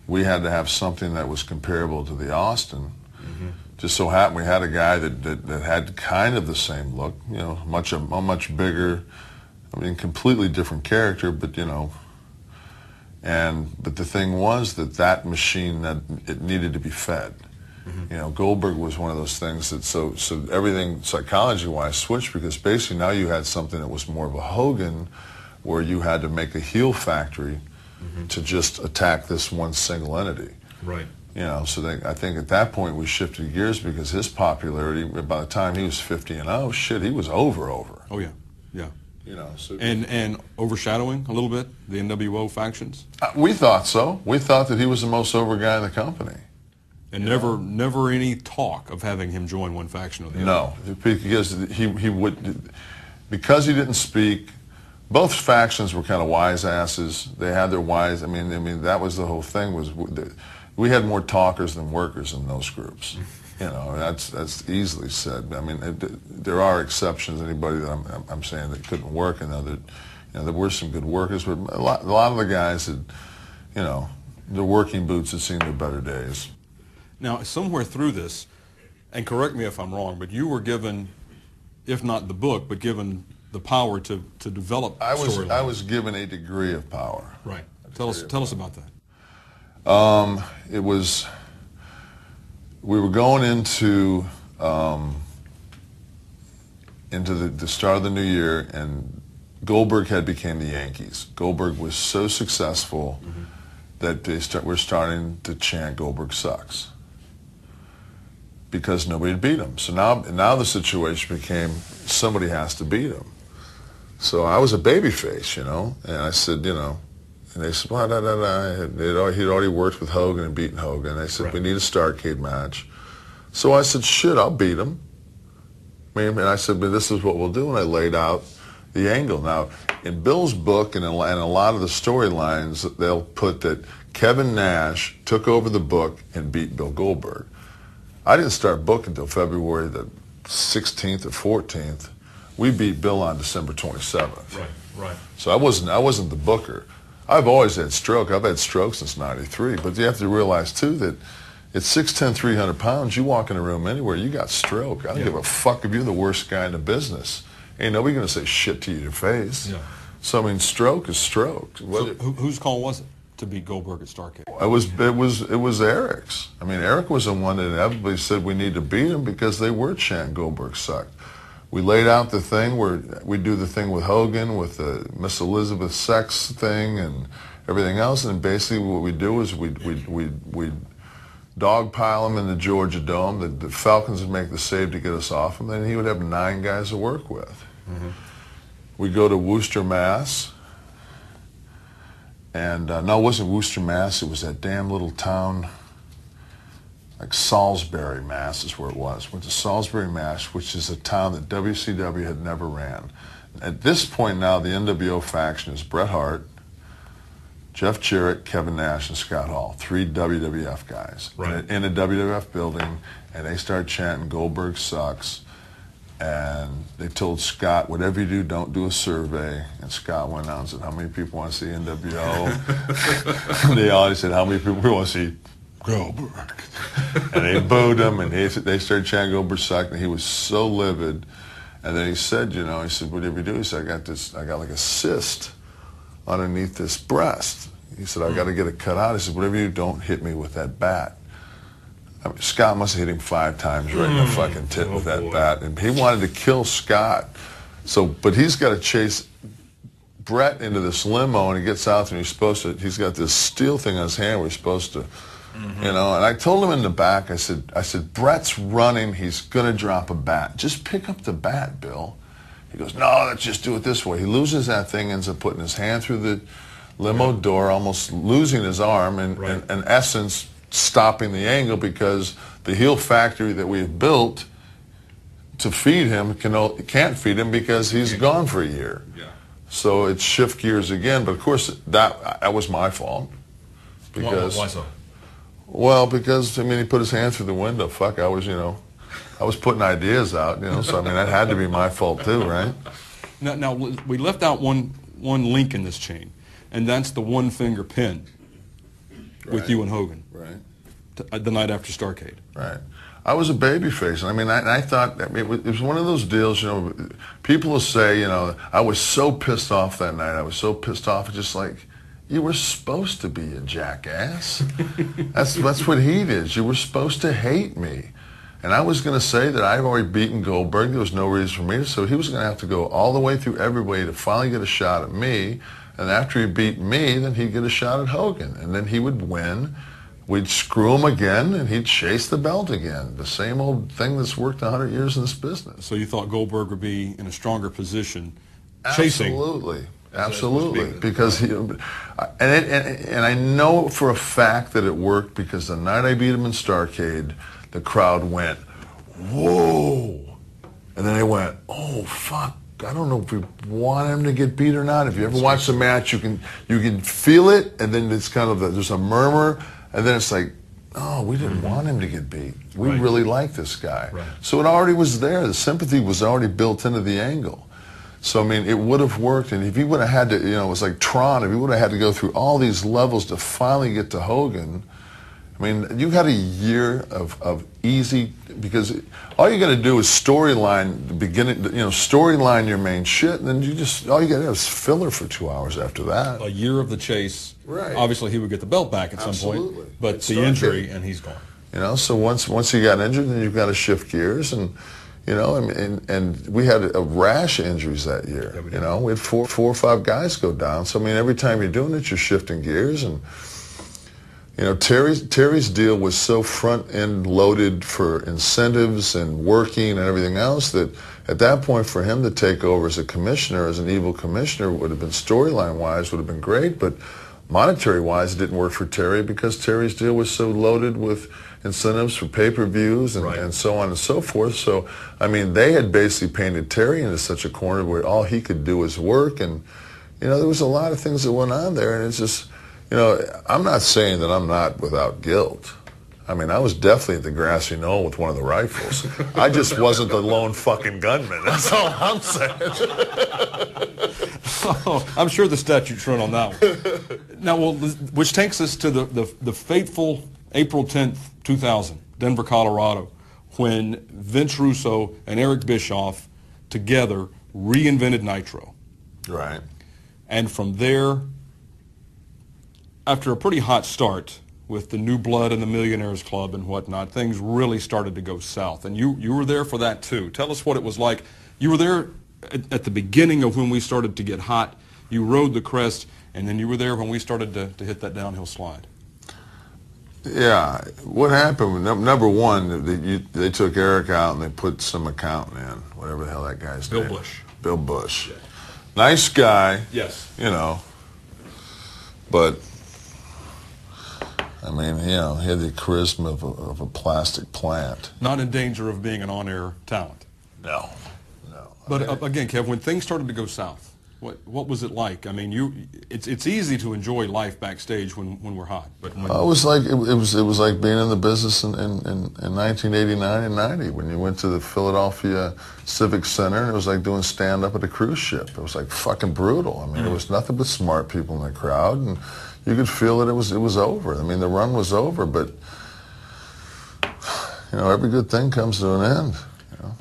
we had to have something that was comparable to the Austin. Mm-hmm. Just so happened we had a guy that had kind of the same look, you know, much bigger, I mean, completely different character, but, you know, but the thing was that machine, that it needed to be fed. You know, Goldberg was one of those things that so everything psychology-wise switched, because basically now you had something that was more of a Hogan, where you had to make a heel factory to just attack this one single entity. Right. You know, so I think at that point we shifted gears, because his popularity, by the time he was 50 and 0, shit, he was over. Oh yeah, yeah. You know, so and overshadowing a little bit the NWO factions. We thought so. We thought that he was the most over guy in the company. And never any talk of having him join one faction or the other. No, because he would, because he didn't speak. Both factions were kind of wise asses. They had their wise. I mean that was the whole thing. Was we had more talkers than workers in those groups. You know, that's easily said. I mean, there are exceptions. Anybody that I'm saying that couldn't work, and that, you know, there were some good workers, but a lot of the guys that, you know, their working boots had seen their better days. Now, somewhere through this, and correct me if I'm wrong, but you were given, if not the book, but given the power to develop storylines. I was given a degree of power. Right. Tell us about that. It was, we were going into the start of the new year, and Goldberg had became the Yankees. Goldberg was so successful that we're starting to chant Goldberg sucks, because nobody had beat him. So now the situation became somebody has to beat him. So I was a babyface, you know, and I said, you know, and they said, well, he'd already worked with Hogan and beaten Hogan. They said, right, we need a Starcade match. So I said, shit, I'll beat him. And I said, but this is what we'll do, and I laid out the angle. Now, in Bill's book and in a lot of the storylines, they'll put that Kevin Nash took over the book and beat Bill Goldberg. I didn't start booking until February the 16th or 14th. We beat Bill on December 27th. Right, right. So I wasn't the booker. I've always had stroke. I've had stroke since '93. But you have to realize too that at 6'10", 300 pounds, you walk in a room anywhere, you got stroke. I don't give a fuck if you're the worst guy in the business. Ain't nobody gonna say shit to your face. Yeah. So I mean, stroke is stroke. So whose call was it to beat Goldberg at Starrcade? It was Eric's. I mean, Eric was the one that everybody said we need to beat him because they were chanting Goldberg sucked. We laid out the thing where we do the thing with Hogan with the Miss Elizabeth sex thing and everything else, and basically what we do is we dogpile him in the Georgia Dome. The Falcons would make the save to get us off him. Then he would have 9 guys to work with. Mm-hmm. We go to Worcester, Mass. And no, it wasn't Worcester, Mass. It was that damn little town, like Salisbury, Mass is where it was. Went to Salisbury, Mass, which is a town that WCW had never ran. At this point now, the NWO faction is Bret Hart, Jeff Jarrett, Kevin Nash, and Scott Hall, 3 WWF guys, right, in a WWF building, and they start chanting Goldberg sucks, and they told Scott, whatever you do, don't do a survey, and Scott went out and said, how many people want to see NWO? They always said, how many people want to see Goldberg? And they booed him, and they started chanting Goldberg sucks, and he was so livid, and then he said, you know, he said, whatever you do, he said, I got like a cyst underneath this breast. He said, I've got to get it cut out. He said, whatever you do, don't hit me with that bat. I mean, Scott must have hit him 5 times right in the fucking tit with that bat. And he wanted to kill Scott. So, but he's got to chase Brett into this limo, and he gets out and he's supposed to, he's got this steel thing on his hand where he's supposed to, you know, and I told him in the back, I said, Brett's running, he's going to drop a bat. Just pick up the bat, Bill. He goes, no, let's just do it this way. He loses that thing, ends up putting his hand through the limo door, almost losing his arm, and in essence, stopping the angle because the heel factory that we've built to feed him can't feed him because he's gone for a year. Yeah. So it's shift gears again. But, of course, that was my fault. Because, why so? Well, because, I mean, he put his hand through the window. Fuck, I was, you know, I was putting ideas out, you know, so I mean, that had to be my fault too, right? Now we left out one link in this chain, and that's the one-finger pin with you and Hogan. Right. The night after Starrcade. Right. I was a babyface, and I mean, I thought, I mean, it was one of those deals, you know, people will say, you know, I was so pissed off that night, I was so pissed off, it's just like, you were supposed to be a jackass. That's what he did. You were supposed to hate me. And I was going to say that I've already beaten Goldberg. There was no reason for me to. So he was going to have to go all the way through everybody to finally get a shot at me. And after he beat me, then he'd get a shot at Hogan. And then he would win. We'd screw him again, and he'd chase the belt again. The same old thing that's worked 100 years in this business. So you thought Goldberg would be in a stronger position chasing? Absolutely. Absolutely. Because he, and I know for a fact that it worked because the night I beat him in Starrcade, the crowd went, whoa. And then they went, oh, fuck. I don't know if we want him to get beat or not. If you ever watch the match, you can feel it, and then it's kind of, there's a murmur, and then it's like, oh, we didn't want him to get beat. We really like this guy. Right. So it already was there. The sympathy was already built into the angle. So, I mean, it would have worked, and if he would have had to, you know, it was like Tron, if he would have had to go through all these levels to finally get to Hogan, I mean, you had a year of easy, because all you got to do is storyline the beginning, you know, storyline your main shit, and then you just, all you got to have is filler for 2 hours after that. A year of the chase. Right. Obviously, he would get the belt back at some point, but it's the injury, and he's gone. You know, so once he got injured, then you've got to shift gears, and, you know, and we had a rash of injuries that year. Yeah, you know, we had four or five guys go down, so, I mean, every time you're doing it, you're shifting gears, and... You know, Terry's deal was so front-end loaded for incentives and working and everything else that at that point for him to take over as a commissioner, as an evil commissioner, would have been storyline-wise, would have been great, but monetary-wise it didn't work for Terry because Terry's deal was so loaded with incentives for pay-per-views and so on and so forth. So, I mean, they had basically painted Terry into such a corner where all he could do was work, and, you know, there was a lot of things that went on there, and it's just... You know, I'm not saying that I'm not without guilt. I mean, I was definitely at the grassy knoll with one of the rifles. I just wasn't the lone fucking gunman. That's all I'm saying. Oh, I'm sure the statute's run on that one. Now, well, which takes us to the fateful April 10th, 2000, Denver, Colorado, when Vince Russo and Eric Bischoff together reinvented Nitro. Right. And from there, after a pretty hot start with the new blood and the Millionaires Club and whatnot, things really started to go south. And you were there for that too. Tell us what it was like. You were there at the beginning of when we started to get hot. You rode the crest, and then you were there when we started to hit that downhill slide. Yeah, what happened, number one, they took Eric out and they put some accountant in, whatever the hell that guy's name. Bill Bush. Bill Bush. Yeah. Nice guy. Yes. You know, but, I mean, you know, he had the charisma of a plastic plant. Not in danger of being an on-air talent. No, no. But again, Kev, when things started to go south, what was it like? I mean, it's easy to enjoy life backstage when we're hot. But when it was like it was like being in the business in 1989 and 90 when you went to the Philadelphia Civic Center and it was like doing stand up at a cruise ship. It was like fucking brutal. I mean, It was nothing but smart people in the crowd, and you could feel that it was over. I mean, the run was over, but you know, every good thing comes to an end. You know?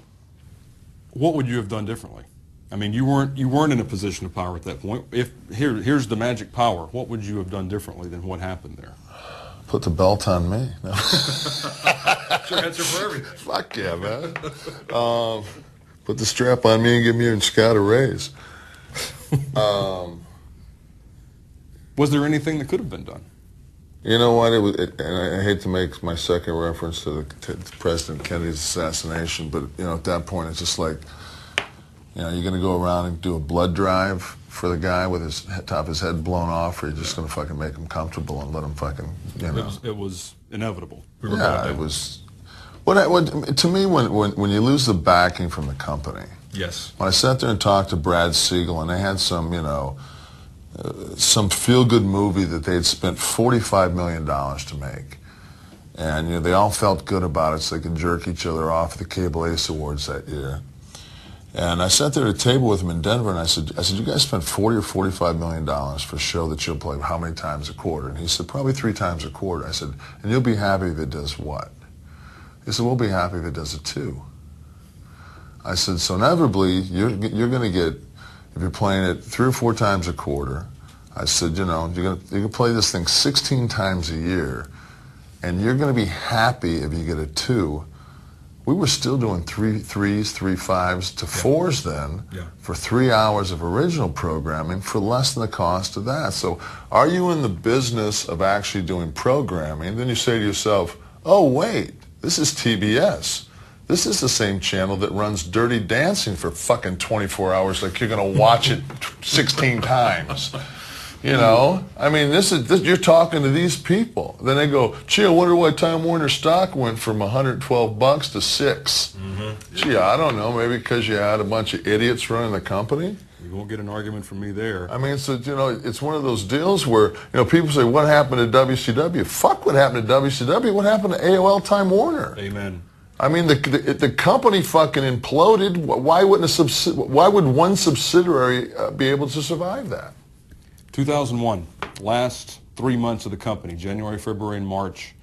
What would you have done differently? I mean, you weren't in a position of power at that point. If here's the magic power, what would you have done differently than what happened there? Put the belt on me. No. That's your answer for everything. Fuck yeah, man. Put the strap on me and give me and Scott a raise. Was there anything that could have been done? You know what? And I hate to make my second reference to President Kennedy's assassination, but you know, at that point, it's just like, you know, you're going to go around and do a blood drive for the guy with his top of his head blown off, or you're just going to fucking make him comfortable and let him fucking, you know. It was inevitable. We were going down. It was. To me, when you lose the backing from the company. Yes. When I sat there and talked to Brad Siegel, and they had some, you know, some feel-good movie that they had spent $45 million to make. And, you know, they all felt good about it, so they could jerk each other off at the Cable Ace Awards that year. And I sat there at a table with him in Denver, and I said, you guys spent $40 or $45 million for a show that you'll play how many times a quarter? And he said, probably 3 times a quarter. I said, and you'll be happy if it does what? He said, we'll be happy if it does a 2. I said, so inevitably, you're going to get, if you're playing it 3 or 4 times a quarter, I said, you know, you can play this thing 16 times a year, and you're going to be happy if you get a 2. We were still doing 3 threes, 3 fives to 4s then for 3 hours of original programming for less than the cost of that. So are you in the business of actually doing programming? Then you say to yourself, oh, wait, this is TBS. This is the same channel that runs Dirty Dancing for fucking 24 hours like you're going to watch it 16 times. You know, I mean, this, you're talking to these people. Then they go, gee, I wonder why Time Warner stock went from $112 to $6. Mm-hmm. Gee, I don't know, maybe because you had a bunch of idiots running the company? You won't get an argument from me there. I mean, so, you know, it's one of those deals where, you know, people say, what happened to WCW? Fuck what happened to WCW. What happened to AOL Time Warner? Amen. I mean, the company fucking imploded. Why wouldn't why would one subsidiary be able to survive that? 2001, last 3 months of the company, January, February, and March.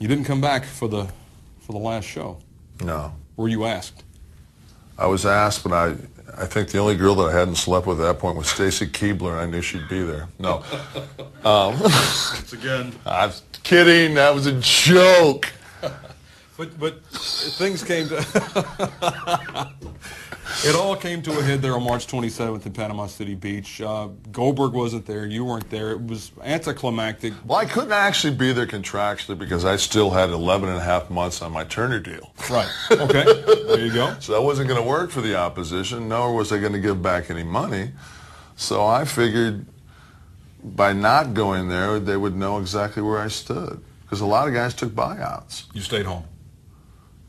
You didn't come back for the last show. No. Were you asked? I was asked, but I think the only girl that I hadn't slept with at that point was Stacy Keebler, and I knew she'd be there. No. Once again. I was kidding. That was a joke. But things came to... It all came to a head there on March 27th in Panama City Beach. Goldberg wasn't there. You weren't there. It was anticlimactic. Well, I couldn't actually be there contractually because I still had 11 and a half months on my Turner deal. Right. Okay. There you go. So that wasn't going to work for the opposition, nor was I going to give back any money. So I figured by not going there, they would know exactly where I stood because a lot of guys took buyouts. You stayed home.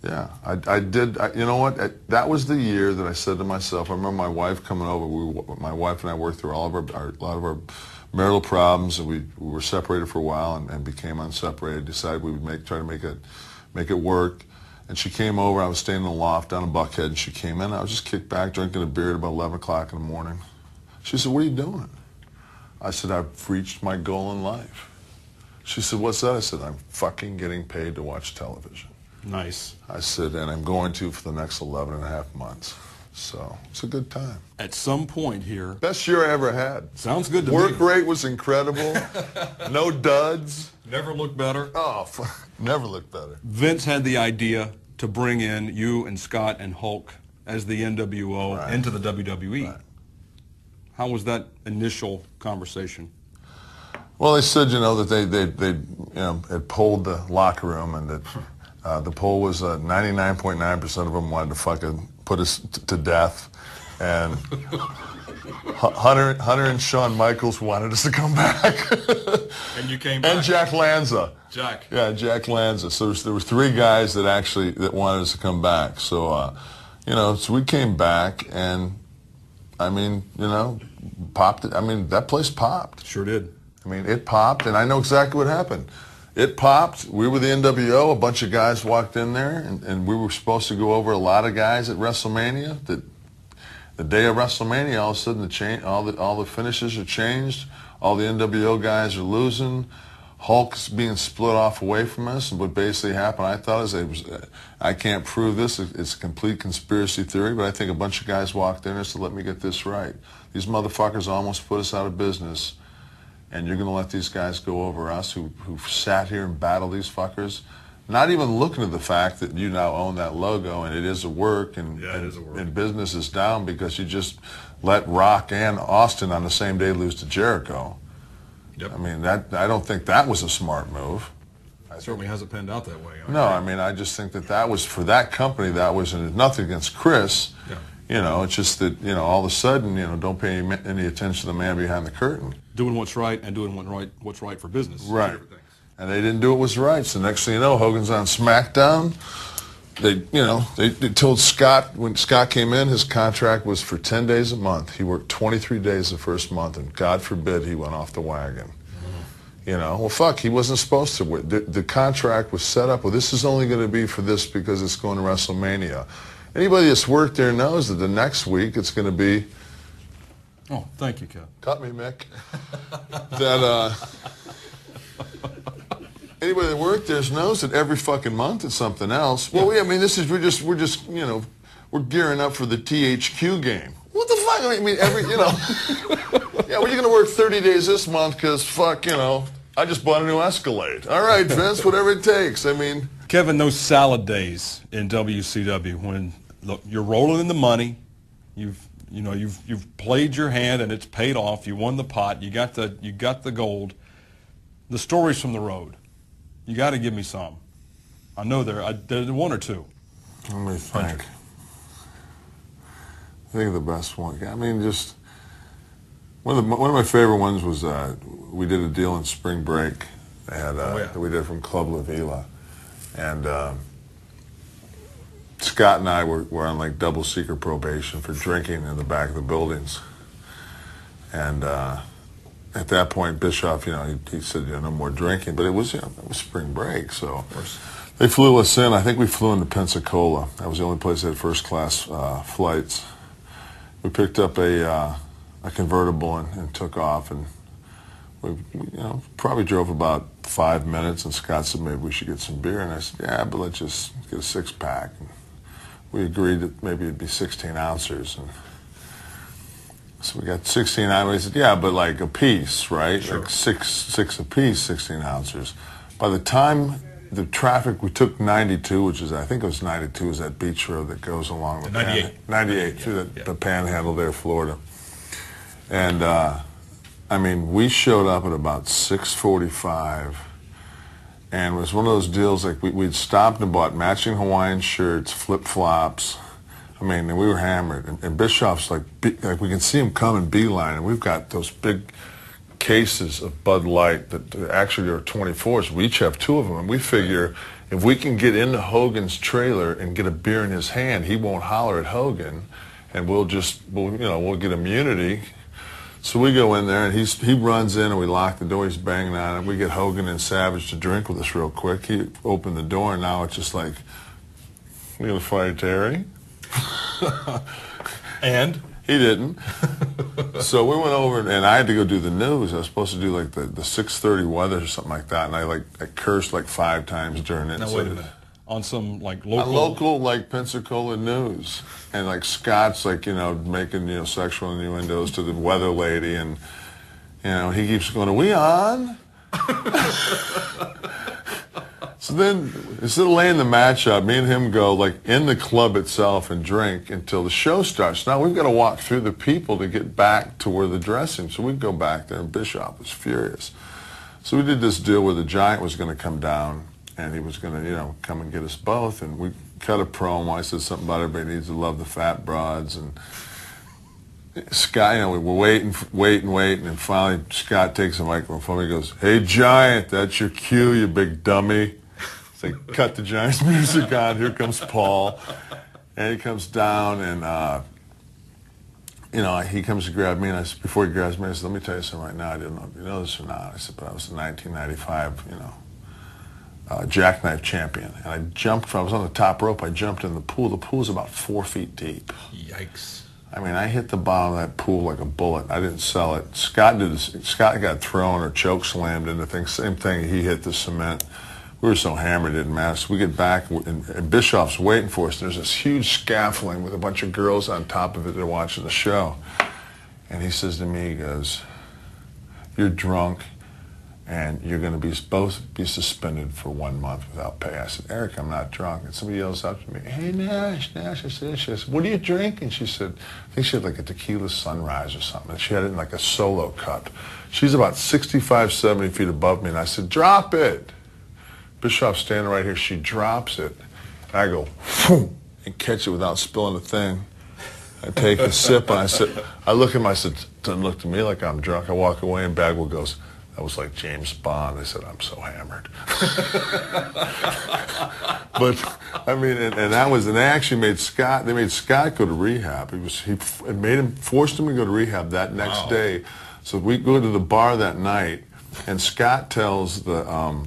Yeah, I did. You know what? That was the year that I said to myself. I remember my wife coming over. My wife and I worked through a lot of our marital problems, and we were separated for a while and became unseparated. Decided we would try to make it work. And she came over. I was staying in the loft down in Buckhead, and she came in. I was just kicked back, drinking a beer at about 11 o'clock in the morning. She said, "What are you doing?" I said, "I've reached my goal in life." She said, "What's that?" I said, "I'm fucking getting paid to watch television." Nice. I said, and I'm going to for the next 11 and a half months. So it's a good time. At some point here. Best year I ever had. Sounds good to me. Work rate was incredible. No duds. Never looked better. Oh, never looked better. Vince had the idea to bring in you and Scott and Hulk as the NWO into the WWE. Right. How was that initial conversation? Well, they said, you know, that they you know, had polled the locker room, and that the poll was 99.9% of them wanted to fucking put us to death, and Hunter and Shawn Michaels wanted us to come back. And you came back. And Jack Lanza. Jack. Yeah, Jack Lanza. So there were three guys that actually wanted us to come back. So, you know, so we came back, and, I mean, you know, popped it. I mean, that place popped. Sure did. I mean, it popped, and I know exactly what happened. It popped. We were the NWO. A bunch of guys walked in there, and we were supposed to go over a lot of guys at WrestleMania. The day of WrestleMania, all of a sudden, all the finishes are changed. All the NWO guys are losing. Hulk's being split off away from us. And what basically happened, I thought, is I can't prove this. It's a complete conspiracy theory, but I think a bunch of guys walked in there, so let me get this right. These motherfuckers almost put us out of business. And you're going to let these guys go over us who sat here and battled these fuckers, not even looking at the fact that you now own that logo, and it is a work, and business is down because you just let Rock and Austin on the same day lose to Jericho. Yep. I mean, that I don't think that was a smart move. It certainly hasn't panned out that way. No, I mean, I just think that was, for that company, that was, and nothing against Chris. Yeah. You know, it's just that, you know, all of a sudden, you know, don't pay any attention to the man behind the curtain. Doing what's right and doing what's right for business. Right. And they didn't do what was right. So next thing you know, Hogan's on SmackDown. They, you know, they told Scott, when Scott came in, his contract was for 10 days a month. He worked 23 days the first month, and God forbid he went off the wagon. Mm-hmm. You know, well, fuck, he wasn't supposed to. The contract was set up, well, this is only going to be for this because it's going to WrestleMania. Anybody that's worked there knows that the next week it's going to be... Oh, thank you, Kev. Cut me, Mick. That, anybody that worked there knows that every fucking month it's something else. Well, yeah. I mean, this is, we're just, you know, we're gearing up for the THQ game. What the fuck? I mean, every, you know, yeah, well, you're going to work 30 days this month because, fuck, you know, I just bought a new Escalade. All right, Vince, whatever it takes. I mean... Kevin, those salad days in WCW when, look, you're rolling in the money, you've played your hand and it's paid off. You won the pot. You got the gold. The stories from the road. You got to give me some. I know there's one or two. Let me think. I think the best one. I mean, just one of my favorite ones was we did a deal in spring break. They had that we did from Club La Vila. And Scott and I were on like double secret probation for drinking in the back of the buildings. And at that point, Bischoff, you know, he said, you know, no more drinking. But it was, you know, it was spring break, so they flew us in. I think we flew into Pensacola. That was the only place that had first-class flights. We picked up a convertible and took off. And we, you know, probably drove about 5 minutes, and Scott said, maybe we should get some beer. And I said, yeah, but let's just get a six-pack. We agreed that maybe it'd be 16 ounces. And so we got 16 ounces. He said, yeah, but like a piece, right? Sure. Like six a piece, 16 ounces. By the time the traffic, we took 92, which is, I think it was 92, is that beach road that goes along the 98 through the panhandle there, Florida. And, I mean, we showed up at about 6:45, and it was one of those deals, like, we'd stopped and bought matching Hawaiian shirts, flip-flops. I mean, and we were hammered. And Bischoff's like, we can see him coming beeline, and we've got those big cases of Bud Light that actually are 24s. We each have two of them, and we figure if we can get into Hogan's trailer and get a beer in his hand, he won't holler at Hogan, and we'll get immunity. So we go in there, and he runs in, and we lock the door. He's banging on it. We get Hogan and Savage to drink with us real quick. He opened the door, and now it's just like, we're going to fight Terry. And? He didn't. So we went over, and I had to go do the news. I was supposed to do, like, the 6:30 weather or something like that, and I cursed, like, 5 times during it. Now, wait a minute. on some like local like Pensacola news, and like Scott's like, you know, making, you know, sexual innuendos to the weather lady, and you know he keeps going, "Are we on?" So then instead of laying the match up, me and him go like in the club itself and drink until the show starts. Now we've got to walk through the people to get back to where the dressing. So we go back there, and Bischoff was furious. So we did this deal where the Giant was going to come down. And he was going to, you know, come and get us both. And we cut a promo. I said something about everybody needs to love the fat broads. And Scott, you know, we were waiting. And finally, Scott takes a microphone. He goes, "Hey, Giant, that's your cue, you big dummy." It's like, cut the Giant's music on. Here comes Paul. And he comes down. And, you know, he comes to grab me. And I said, before he grabs me, I said, "Let me tell you something right now. I didn't know if you know this or not." I said, "But I was in 1995, you know. Jackknife champion, and I jumped from, I was on the top rope, I jumped in the pool. The pool's about 4 feet deep." Yikes. I mean, I hit the bottom of that pool like a bullet. I didn't sell it. Scott did this. Scott got thrown or choke slammed into things. Same thing, he hit the cement. We were so hammered, it didn't matter. So we get back, and Bischoff's waiting for us. There's this huge scaffolding with a bunch of girls on top of it. They're watching the show. And he says to me, he goes, "You're drunk. And you're going to both be suspended for 1 month without pay." I said, "Eric, I'm not drunk." And somebody yells out to me, "Hey, Nash, I said, "What are you drinking?" She said, I think she had like a tequila sunrise or something. And she had it in like a solo cup. She's about 65, 70 feet above me. And I said, "Drop it." Bischoff's standing right here. She drops it. And I go, "Phoom," and catch it without spilling a thing. I take a sip, and I said, I look at him, I said, "Doesn't look to me like I'm drunk." I walk away, and Bagwell goes, "That was like James Bond." I said, "I'm so hammered." But I mean, and that was, and they actually made Scott. They made Scott go to rehab. It made him, forced him to go to rehab that next day. So we go to the bar that night, and Scott tells the.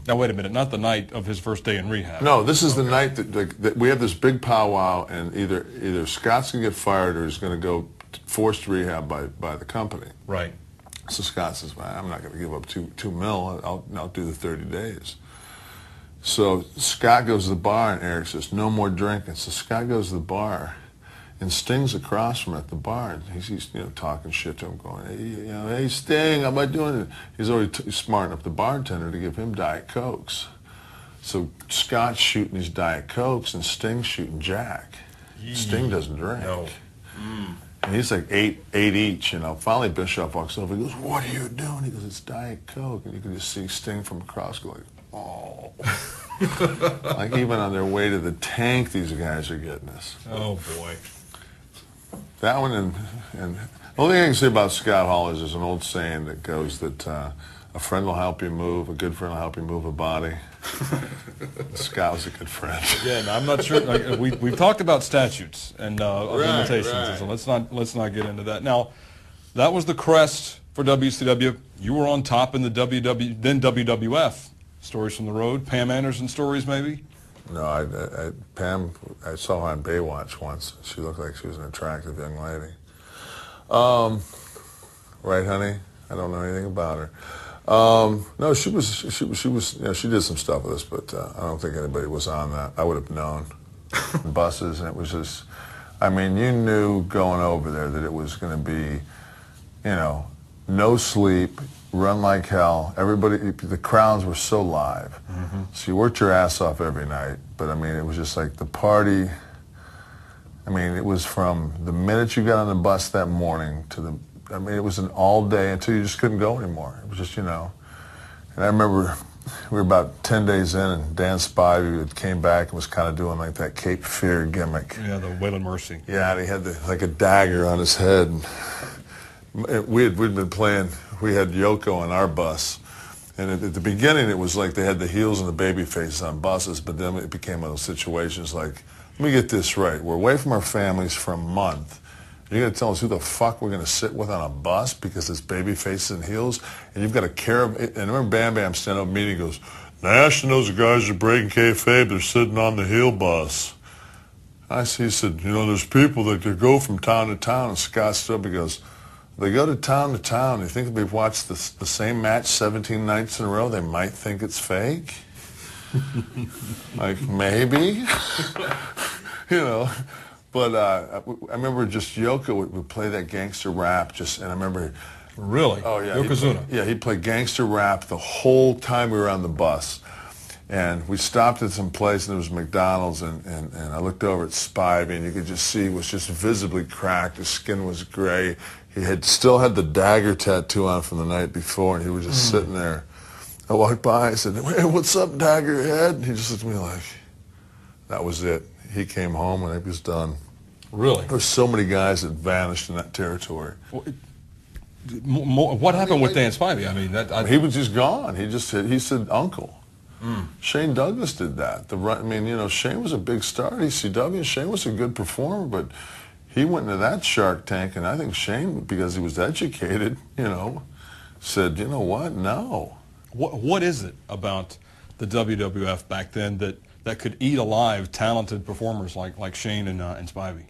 Now wait a minute, not the night of his first day in rehab. No, this is the night that we have this big powwow, and either Scott's gonna get fired or he's gonna go forced rehab by the company. Right. So Scott says, "Well, I'm not going to give up $2 million. I'll do the 30 days. So Scott goes to the bar, and Eric says, "No more drinking." So Scott goes to the bar, and Sting's across from him at the bar. And he's you know, talking shit to him, going, "Hey, you know, hey Sting, how am I doing it?" He's already smarting up the bartender to give him Diet Cokes. So Scott's shooting his Diet Cokes, and Sting's shooting Jack. Sting doesn't drink. No. Mm. And he's like eight each, you know. Finally, Bischoff walks over. He goes, "What are you doing?" He goes, "It's Diet Coke." And you can just see Sting from across going, "Oh." Like even on their way to the tank, these guys are getting us. Oh, boy. That one, and the only thing I can say about Scott Hall is there's an old saying that goes that a friend will help you move, a good friend will help you move a body. Scott was a good friend. Yeah, no, I'm not sure. Like, we've talked about statutes and of limitations, right. So let's not get into that. Now, that was the crest for WCW. You were on top in the WWF. Stories from the road, Pam Anderson stories, maybe. No, Pam, I saw her on Baywatch once. She looked like she was an attractive young lady. Right, honey? I don't know anything about her. No, she was, you know, she did some stuff with us, but I don't think anybody was on that. I would have known. Buses, and it was just, I mean, you knew going over there that it was going to be, you know, no sleep, run like hell. Everybody, the crowds were so live. Mm-hmm. So you worked your ass off every night, but I mean, it was just like the party. I mean, it was from the minute you got on the bus that morning to the, I mean, it was an all day until you just couldn't go anymore. It was just, you know. And I remember we were about 10 days in, and Dan Spivey came back and was kind of doing like that Cape Fear gimmick. Yeah, the Whalen Mercy. Yeah, and he had like a dagger on his head. And we'd been playing, we had Yoko on our bus. And at the beginning, it was like they had the heels and the baby faces on buses, but then it became one of those situations like, let me get this right. We're away from our families for a month. You're going to tell us who the fuck we're going to sit with on a bus because it's baby faces and heels? And you've got a caravan. And I remember Bam Bam standing up meeting goes, "Nash and those guys are breaking kayfabe. They're sitting on the heel bus." He said, "You know, there's people that could go from town to town." And Scott stood up and goes, "They go to town, you think they've watched the same match 17 nights in a row? They might think it's fake." Like, maybe? You know? But I remember just Yoko would play that gangster rap just, and I remember... Really? Oh, yeah. Yokozuna? Yeah, he played gangster rap the whole time we were on the bus. And we stopped at some place, and there was McDonald's, and I looked over at Spivey, and you could just see he was just visibly cracked. His skin was gray. He had still had the dagger tattoo on from the night before, and he was just sitting there. I walked by, I said, "Hey, what's up, Daggerhead?" And he just looked at me like, that was it. He came home, and it was done. Really? There's so many guys that vanished in that territory. Well, what happened with Dan Spivey? I mean, he was just gone. He said, "Uncle." Shane Douglas did that. I mean, you know, Shane was a big star at ECW. Shane was a good performer, but he went into that Shark Tank, and I think Shane, because he was educated, you know, said, "You know what? No." What is it about the WWF back then that could eat alive talented performers like Shane and Spivey?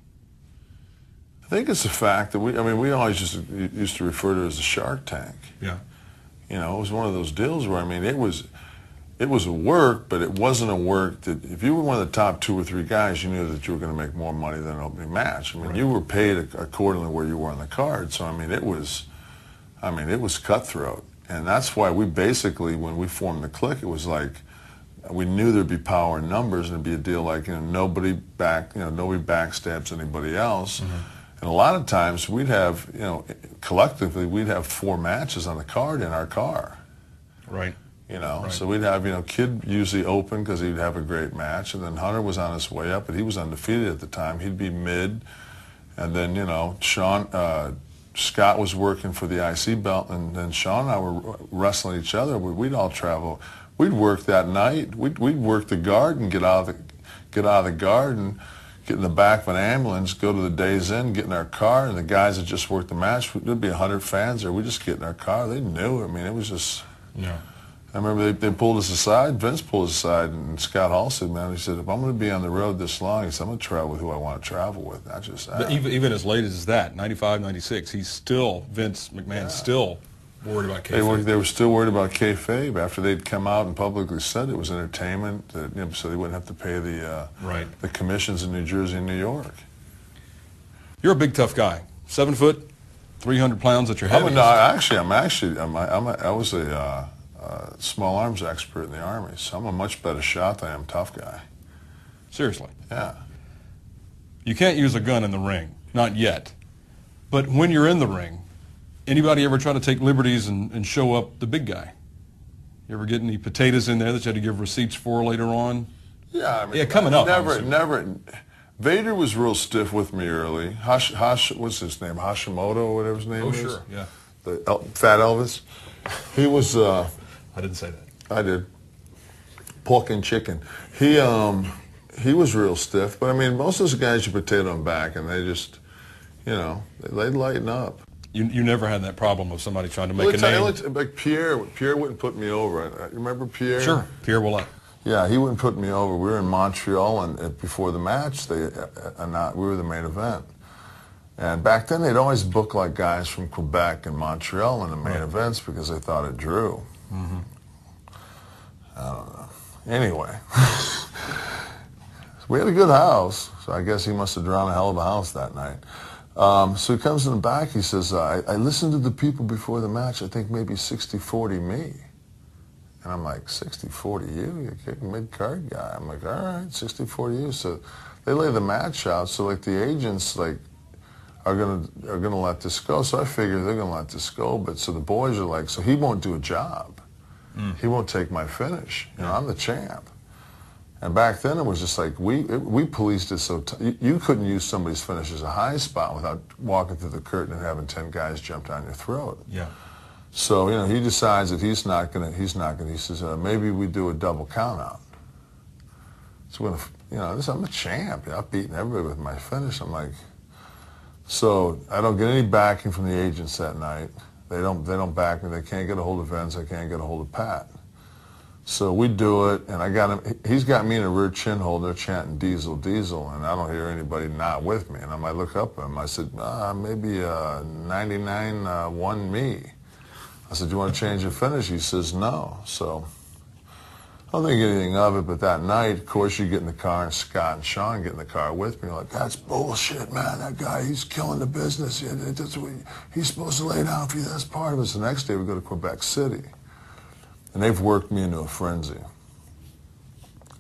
I think it's the fact that we always just used to refer to it as a Shark Tank. Yeah. You know, it was one of those deals where, I mean, it was a work, but it wasn't a work that if you were one of the top 2 or 3 guys, you knew that you were going to make more money than an opening match. I mean, you were paid accordingly where you were on the card. So, I mean, it was cutthroat. And that's why we basically, when we formed the clique, it was like, we knew there'd be power in numbers, and it'd be a deal like, you know, nobody backstabs anybody else. And a lot of times we'd have, you know, collectively we'd have 4 matches on the card in our car. Right. You know, so we'd have, you know, Kid usually open because he'd have a great match, and then Hunter was on his way up, but he was undefeated at the time. He'd be mid, and then, you know, Scott was working for the IC belt, and then Shawn and I were wrestling each other. We'd all travel. We'd work that night. We'd work the garden, get out of the garden, get in the back of an ambulance, go to the Days Inn, get in our car, and the guys that just worked the match, there'd be 100 fans there. We'd just get in our car. They knew. I mean, it was just... Yeah. I remember they pulled us aside. Vince pulled us aside, and Scott Hall said, "Man," he said, "if I'm going to be on the road this long, he said, I'm going to travel with who I want to travel with." Not just that. Even as late as that, 95, 96, he's still, Vince McMahon's still worried about kayfabe. They were still worried about kayfabe after they'd come out and publicly said it was entertainment, that, you know, so they wouldn't have to pay the commissions in New Jersey and New York. You're a big, tough guy. 7 foot, 300 pounds at your head. I was a small arms expert in the Army, so I'm a much better shot than I am a tough guy. Seriously? Yeah. You can't use a gun in the ring, not yet. But when you're in the ring, anybody ever try to take liberties and show up the big guy? You ever get any potatoes in there that you had to give receipts for later on? Yeah, I mean, yeah, coming up. Never. Vader was real stiff with me early. What's his name? Hashimoto or whatever his name is. Oh, sure, yeah. The Fat Elvis. He was... I didn't say that. I did. Pork and chicken. He was real stiff, but I mean, most of those guys you potato them back, and they just, you know, they lighten up. You never had that problem of somebody trying to make a name. Like Pierre wouldn't put me over. You remember Pierre? Sure, Pierre Willette. Yeah, he wouldn't put me over. We were in Montreal, and before the match, we were the main event. And back then, they'd always book like guys from Quebec and Montreal in the main events because they thought it drew. I don't know. Anyway, we had a good house, so I guess he must have drawn a hell of a house that night. So he comes in the back, he says, I listened to the people before the match, I think maybe 60-40 me. And I'm like, 60-40 you? You're kicking mid-card guy. I'm like, all right, 60-40 you. So they lay the match out, so like the agents like are gonna let this go. So I figure they're gonna let this go, but so the boys are like, so he won't do a job. He won't take my finish. You know, I'm the champ. And back then it was just like, we policed it so you couldn't use somebody's finish as a high spot without walking through the curtain and having 10 guys jump down your throat. Yeah. So, you know, he decides that he's not gonna, he says, maybe we do a double count out. So we're gonna, you know, I'm the champ. I've beaten everybody with my finish. I'm like, so I don't get any backing from the agents that night. They don't back me. They can't get a hold of Vince. They can't get a hold of Pat. So we do it, and I got him. He's got me in a rear chin hold. They're chanting Diesel, Diesel, and I don't hear anybody not with me. And I look up at him. I said, maybe 99-1 me. I said, do you want to change your finish? He says, no. So I don't think anything of it, but that night, of course, you get in the car, and Scott and Shawn get in the car with me. You're like, that's bullshit, man. That guy, he's killing the business. He's supposed to lay down for you. That's part of us. The next day, we go to Quebec City, and they've worked me into a frenzy.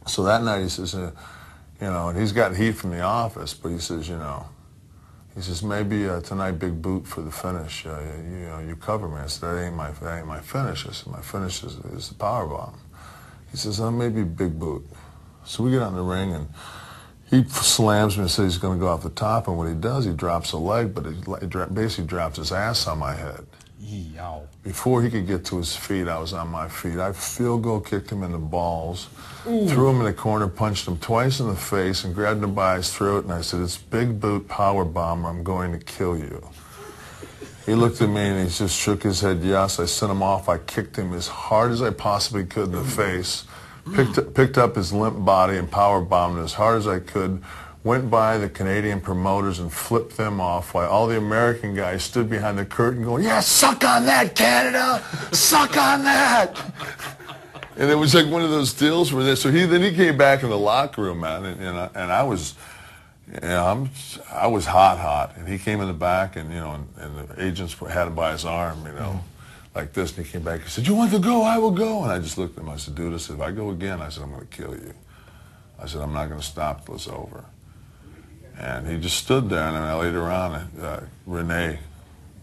So that night, he says, you know, and he's got heat from the office, but he says, you know, he says, maybe tonight, Big Boot for the finish. You cover me. I said, that ain't my finish. I said, my finish is the powerbomb. He says, oh, maybe Big Boot. So we get out in the ring, and he slams me and says he's going to go off the top, and when he does, he drops a leg, but he basically drops his ass on my head. Yow. Before he could get to his feet, I was on my feet. I field goal kicked him in the balls, ooh, threw him in the corner, punched him twice in the face, and grabbed him by his throat, and I said, it's Big Boot power bomb, or I'm going to kill you. He looked at me and he just shook his head, yes. I sent him off. I kicked him as hard as I possibly could in the face, picked up his limp body and powerbombed him as hard as I could, went by the Canadian promoters and flipped them off while all the American guys stood behind the curtain going, yeah, suck on that, Canada! Suck on that! And it was like one of those deals where this. So then he came back in the locker room, man, and I was... Yeah, I was hot, and he came in the back, and you know, and the agents had him by his arm, you know, like this, and he came back. He said, "You want to go? I will go." And I just looked at him. I said, "Dude," I said, "if I go again, I said, I'm going to kill you. I said, I'm not going to stop till it's over." And he just stood there, and then later on, Renee,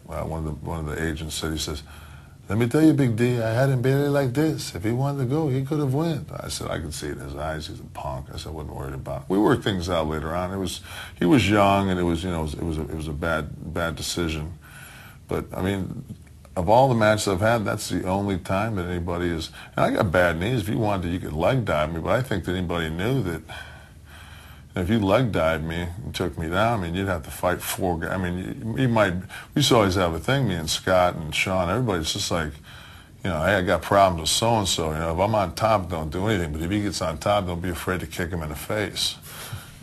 one of the agents said, he says, "Let me tell you, Big D, I had him barely like this. If he wanted to go, he could have went." I said, I could see it in his eyes. He's a punk. I said, I wasn't worried about it. We worked things out later on. It was, he was young, and it was, you know, it was a bad decision. But I mean, of all the matches I've had, that's the only time that anybody is. And I got bad knees. If you wanted to, you could leg dive me. But I think that anybody knew that if you leg dived me and took me down, I mean, you'd have to fight four guys. I mean, you might. We used to always have a thing, me and Scott and Shawn, everybody's just like, you know, hey, I got problems with so-and-so. You know, if I'm on top, don't do anything. But if he gets on top, don't be afraid to kick him in the face.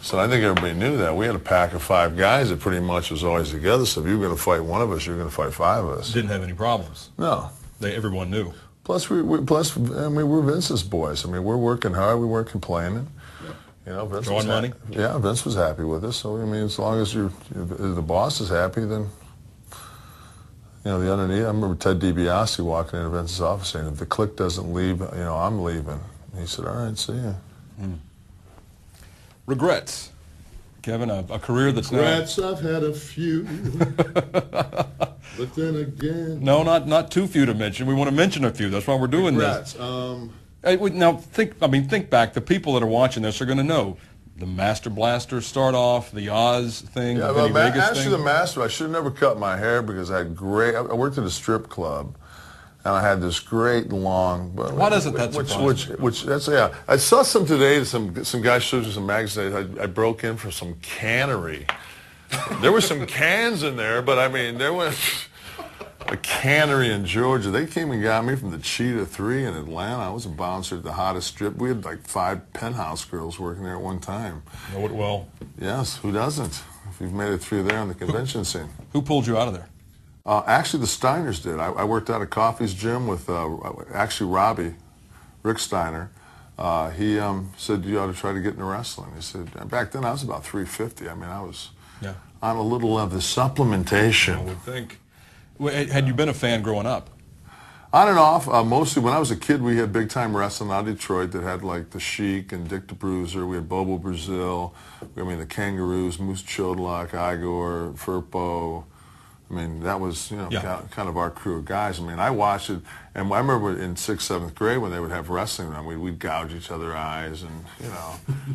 So I think everybody knew that. We had a pack of five guys that pretty much was always together. So if you were going to fight one of us, you were going to fight five of us. Didn't have any problems. No. Everyone knew. Plus, we're Vince's boys. I mean, we're working hard. We weren't complaining. You know, Vince was money. Yeah, Vince was happy with us. So I mean, as long as the boss is happy, then you know the underneath. I remember Ted DiBiase walking into Vince's office saying, "If the clique doesn't leave, you know, I'm leaving." And he said, "All right, see ya." Regrets, Kevin, a career that's regrets. Now... I've had a few, but then again, no, not too few to mention. We want to mention a few. That's why we're doing regrets. This. Now think back. The people that are watching this are going to know the Master Blaster start off, the Oz thing, yeah, the Vinnie Vegas thing. Actually, the Master, I should have never cut my hair because I had great. I worked at a strip club, and I had this great long. Why doesn't that surprise which that's yeah. I saw some today. Some guy showed me some magazines. I broke in for some cannery. There were some cans in there, but I mean there was. A cannery in Georgia. They came and got me from the Cheetah 3 in Atlanta. I was a bouncer at the hottest strip. We had like 5 penthouse girls working there at one time. Know it well. Yes, who doesn't? If you've made it through there on the convention scene. Who pulled you out of there? Actually, the Steiners did. I worked out at Coffee's Gym with actually Robbie, Rick Steiner. He said, you ought to try to get into wrestling. He said, back then I was about 350. I mean, I was on a little of the supplementation. I would think. Had you been a fan growing up? On and off, mostly. When I was a kid, we had big-time wrestling out of Detroit that had, like, the Sheik and Dick the Bruiser. We had Bobo Brazil. The Kangaroos, Moose Chodlak, Igor, Furpo. I mean, that was, you know, kind of our crew of guys. I mean, I watched it, and I remember in 6th, 7th grade when they would have wrestling around, we'd gouge each other's eyes, and, you know,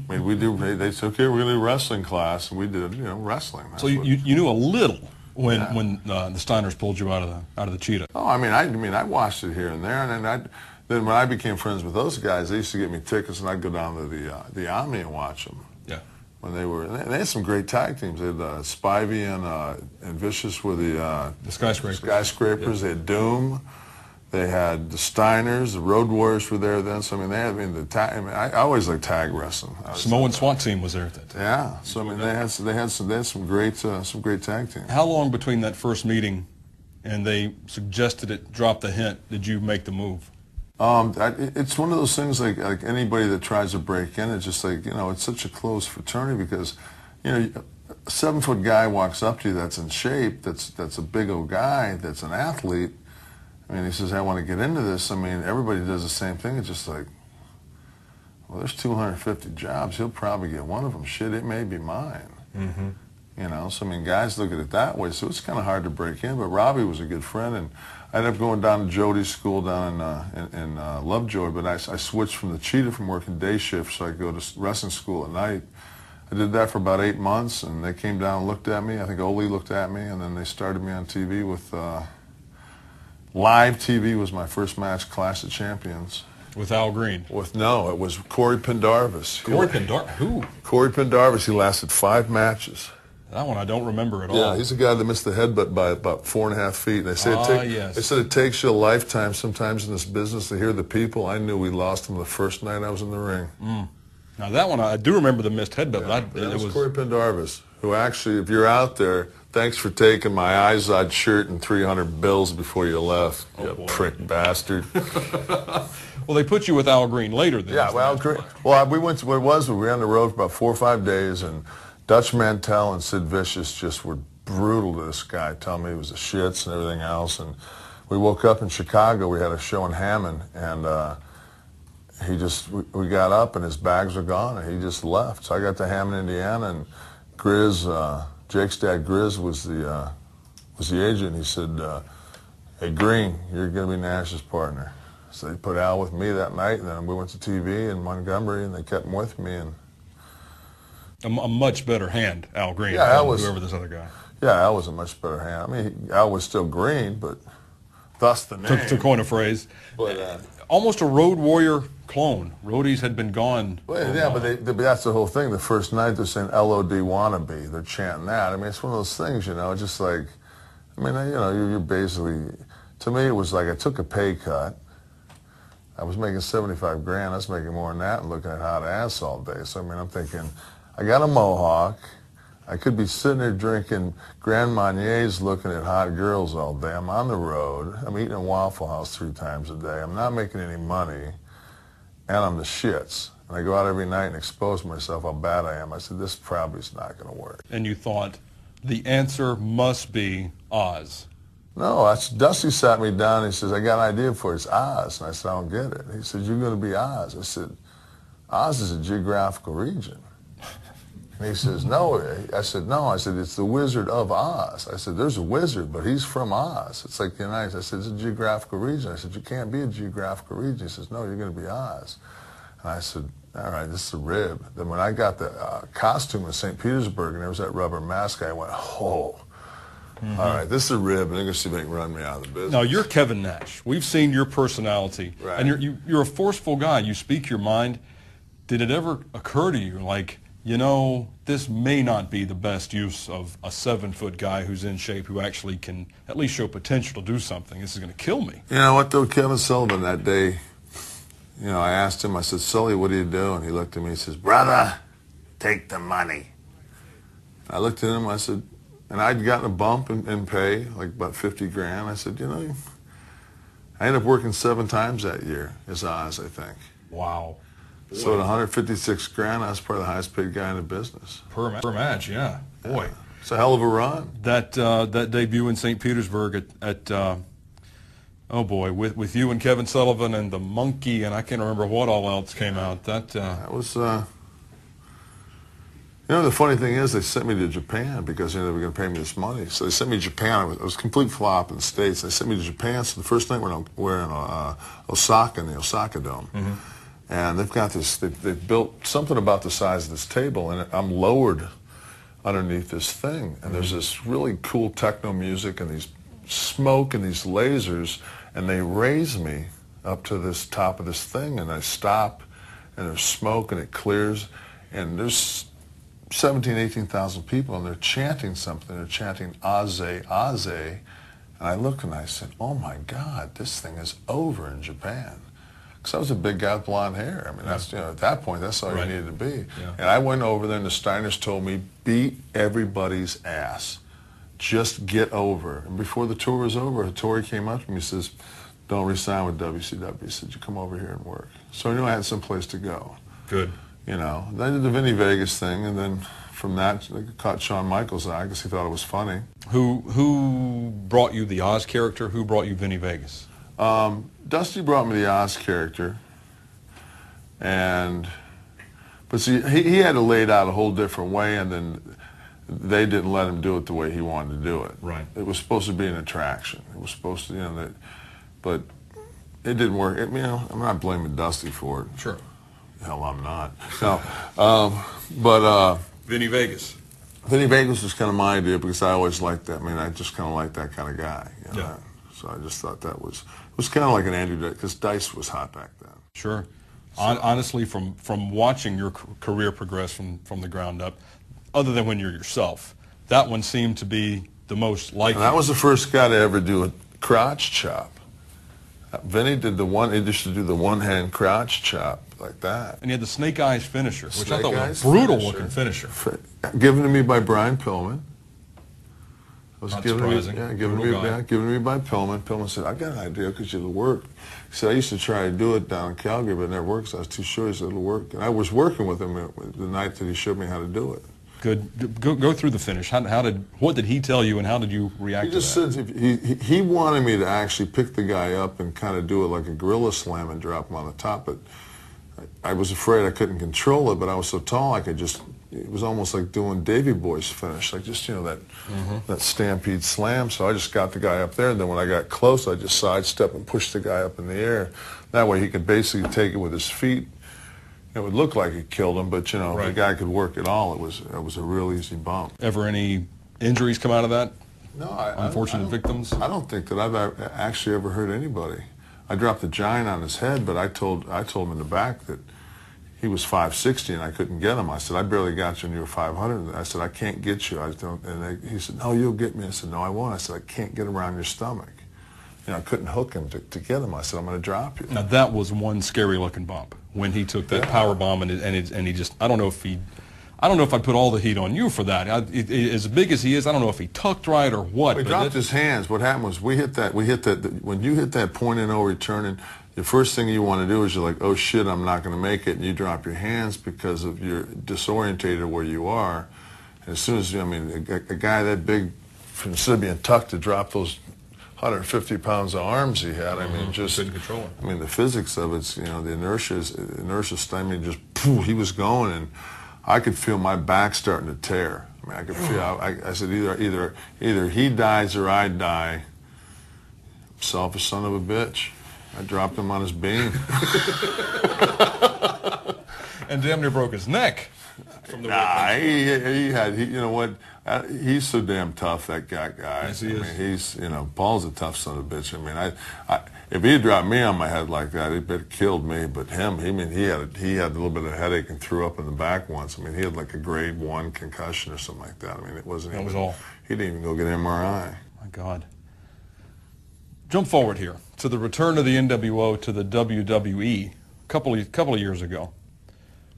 I mean, they said, okay, we're going to do wrestling class, and we did, you know, wrestling. That's so you knew a little. When the Steiners pulled you out of the Cheetah. Oh, I mean I watched it here and there, and then when I became friends with those guys, they used to get me tickets, and I'd go down to the Omni and watch them. Yeah. When they were, and they had some great tag teams. They had Spivey and Vicious were the Skyscrapers. They had Doom. They had the Steiners. The Road Warriors were there then. So I mean, I always liked tag wrestling. Samoan SWAT team was there at that time. Yeah. So I mean, they had some great tag teams. How long between that first meeting and they suggested it, dropped the hint, did you make the move? It's one of those things, like anybody that tries to break in, it's just like, you know, it's such a close fraternity because, you know, a 7-foot guy walks up to you that's in shape, that's a big old guy, that's an athlete. I mean, he says, I want to get into this. I mean, everybody does the same thing. It's just like, well, there's 250 jobs. He'll probably get one of them. Shit, it may be mine. Mm-hmm. You know, so, I mean, guys look at it that way, so it's kind of hard to break in. But Robbie was a good friend, and I ended up going down to Jody's school down in Lovejoy, but I switched from the cheetah from working day shift, so I go to wrestling school at night. I did that for about 8 months, and they came down and looked at me. I think Ole looked at me, and then they started me on TV with live TV was my first match, Clash of Champions. With Al Green? No, it was Corey Pendarvis. Corey Pendarvis? Who? Corey Pendarvis. He lasted 5 matches. That one I don't remember at all. Yeah, he's a guy that missed the headbutt by about 4.5 feet. They say it takes you a lifetime sometimes in this business to hear the people. I knew we lost him the first night I was in the ring. Mm. Now, that one, I do remember the missed headbutt. Yeah, but it was Corey Pendarvis, who actually, if you're out there, thanks for taking my Izod shirt and 300 bills before you left, you prick bastard. Well, they put you with Al Green later then. Yeah, well, Al Green. Well, we went to what it was. We were on the road for about 4 or 5 days, and Dutch Mantel and Sid Vicious just were brutal to this guy, telling me he was the shits and everything else. And we woke up in Chicago. We had a show in Hammond, and we got up, and his bags were gone, and he just left. So I got to Hammond, Indiana, and Grizz, Jake's dad, Grizz, was the agent. He said, "Hey, Green, you're going to be Nash's partner." So they put Al with me that night, and then we went to TV in Montgomery, and they kept him with me, and a much better hand, Al Green, than whoever this other guy. Yeah, Al was a much better hand. I mean, Al was still green, but thus the name. To coin a phrase. But, almost a Road Warrior clone. Roadies had been gone. Well, yeah, but that's the whole thing. The first night they're saying L.O.D. wannabe. They're chanting that. I mean, it's one of those things, you know, just like, I mean, you know, you're basically, to me it was like I took a pay cut. I was making 75 grand. I was making more than that and looking at hot ass all day. So, I mean, I'm thinking, I got a mohawk. I could be sitting there drinking Grand Marniers looking at hot girls all day. I'm on the road. I'm eating at Waffle House 3 times a day. I'm not making any money, and I'm the shits. And I go out every night and expose myself how bad I am. I said, this probably is not going to work. And you thought, the answer must be Oz. No, Dusty sat me down and he says, I got an idea for you. It's Oz. And I said, I don't get it. He said, you're going to be Oz. I said, Oz is a geographical region. And he says, no. I said, no. I said, it's the Wizard of Oz. I said, there's a wizard, but he's from Oz. It's like the United States. I said, it's a geographical region. I said, you can't be a geographical region. He says, no, you're going to be Oz. And I said, all right, this is a rib. Then when I got the costume in St. Petersburg and there was that rubber mask, I went, oh. Mm-hmm. All right, this is a rib, and they're going to see if they can run me out of the business. Now, you're Kevin Nash. We've seen your personality. Right. And you're a forceful guy. You speak your mind. Did it ever occur to you, like, you know, this may not be the best use of a 7-foot guy who's in shape, who actually can at least show potential to do something? This is going to kill me. You know what, though, Kevin Sullivan that day, you know, I asked him, I said, Sully, what do you do? And he looked at me and says, brother, take the money. I looked at him, I said, and I'd gotten a bump in pay, like about 50 grand. I said, you know, I ended up working 7 times that year, as Oz, I think. Wow. So at 156 grand, I was probably the highest paid guy in the business. Per match, yeah. Boy. It's a hell of a run. That debut in St. Petersburg with you and Kevin Sullivan and the monkey, and I can't remember what all else came out. That was, you know, the funny thing is they sent me to Japan because, you know, they were going to pay me this money. So they sent me to Japan. It was a complete flop in the States. They sent me to Japan. So the first night we're in Osaka, in the Osaka Dome. Mm-hmm. And they've got this, they've built something about the size of this table, and I'm lowered underneath this thing. And there's this really cool techno music and these smoke and these lasers, and they raise me up to this top of this thing, and I stop, and there's smoke, and it clears, and there's 17,000, 18,000 people, and they're chanting something. They're chanting, Aze, Aze. And I looked, and I said, oh, my God, this thing is over in Japan. Because I was a big guy with blonde hair. I mean, that's, you know, at that point, that's all you needed to be. Yeah. And I went over there, and the Steiners told me, beat everybody's ass. Just get over. And before the tour was over, Hattori came up to me and says, don't resign with WCW. He said, you come over here and work. So I knew I had some place to go. Good. You know, then I did the Vinnie Vegas thing, and then from that, I caught Shawn Michaels' eye because he thought it was funny. Who brought you the Oz character? Who brought you Vinnie Vegas? Dusty brought me the Oz character, and but see, he had it laid out a whole different way, and then they didn't let him do it the way he wanted to do it. Right. It was supposed to be an attraction. It was supposed to, you know, that, but it didn't work. It, you know, I'm not blaming Dusty for it. Sure. Hell, I'm not. No, Vinnie Vegas. Vinnie Vegas was kind of my idea because I always liked that. I mean, I just kind of liked that kind of guy. You know? Yeah. So I just thought that was, it was kind of like an Andrew Dice, because Dice was hot back then. Sure. So. Honestly, from watching your career progress from the ground up, other than when you're yourself, that one seemed to be the most likely. And I was the first guy to ever do a crotch chop. Vinnie did the one, he used to do the one-hand crotch chop like that. And he had the snake eyes finisher, which I thought was a brutal-looking finisher. Given to me by Brian Pillman. Given to me by Pillman. Pillman said, I got an idea, because it'll work. He said, I used to try to do it down in Calgary, but it never worked, so I was too sure. He said, it'll work. And I was working with him the night that he showed me how to do it. Good. Go through the finish. What did he tell you, and how did you react to that? He wanted me to actually pick the guy up and kind of do it like a gorilla slam and drop him on the top, but I was afraid I couldn't control it, but I was so tall I could just, it was almost like doing Davey Boy's finish, like just, you know, that that stampede slam. So I just got the guy up there, and then when I got close, I just sidestepped and pushed the guy up in the air. That way he could basically take it with his feet. It would look like it killed him, but, you know, right. The guy could work it all. It was a real easy bump. Ever any injuries come out of that? No. Unfortunate victims? I don't think that I've actually ever hurt anybody. I dropped the Giant on his head, but I told him in the back that he was 560 and I couldn't get him. I said, I barely got you and you were 500. I said, I can't get you. I don't. And he said, no, you'll get me. I said, no, I won't. I said, I can't get around your stomach. You know, I couldn't hook him to get him. I said, I'm going to drop you. Now, that was one scary-looking bump when he took that power bomb and he just, I don't know if I put all the heat on you for that. As big as he is, I don't know if he tucked right or what. He dropped his hands. What happened was when you hit that point of no return, and the first thing you want to do is you're like, oh, shit, I'm not going to make it, and you drop your hands because of you're disorientated where you are. And as soon as, you, I mean, a guy that big from Sibian tucked to drop those 150 pounds of arms he had. I mean, just control it. I mean, the physics of it's, you know, the inertia stymied, just poof, he was going, and I could feel my back starting to tear. I mean, I could feel. I said, either he dies or I die. Selfish son of a bitch. I dropped him on his beam. And damn near broke his neck. He you know what, he's so damn tough, that guy. Yes, I mean, he's, you know, Paul's a tough son of a bitch. I mean, if he had dropped me on my head like that, he'd have killed me, but him, he had a little bit of a headache and threw up in the back once. I mean, he had like a grade 1 concussion or something like that. I mean, he didn't even go get an MRI. My God. Jump forward here to the return of the NWO to the WWE a couple of years ago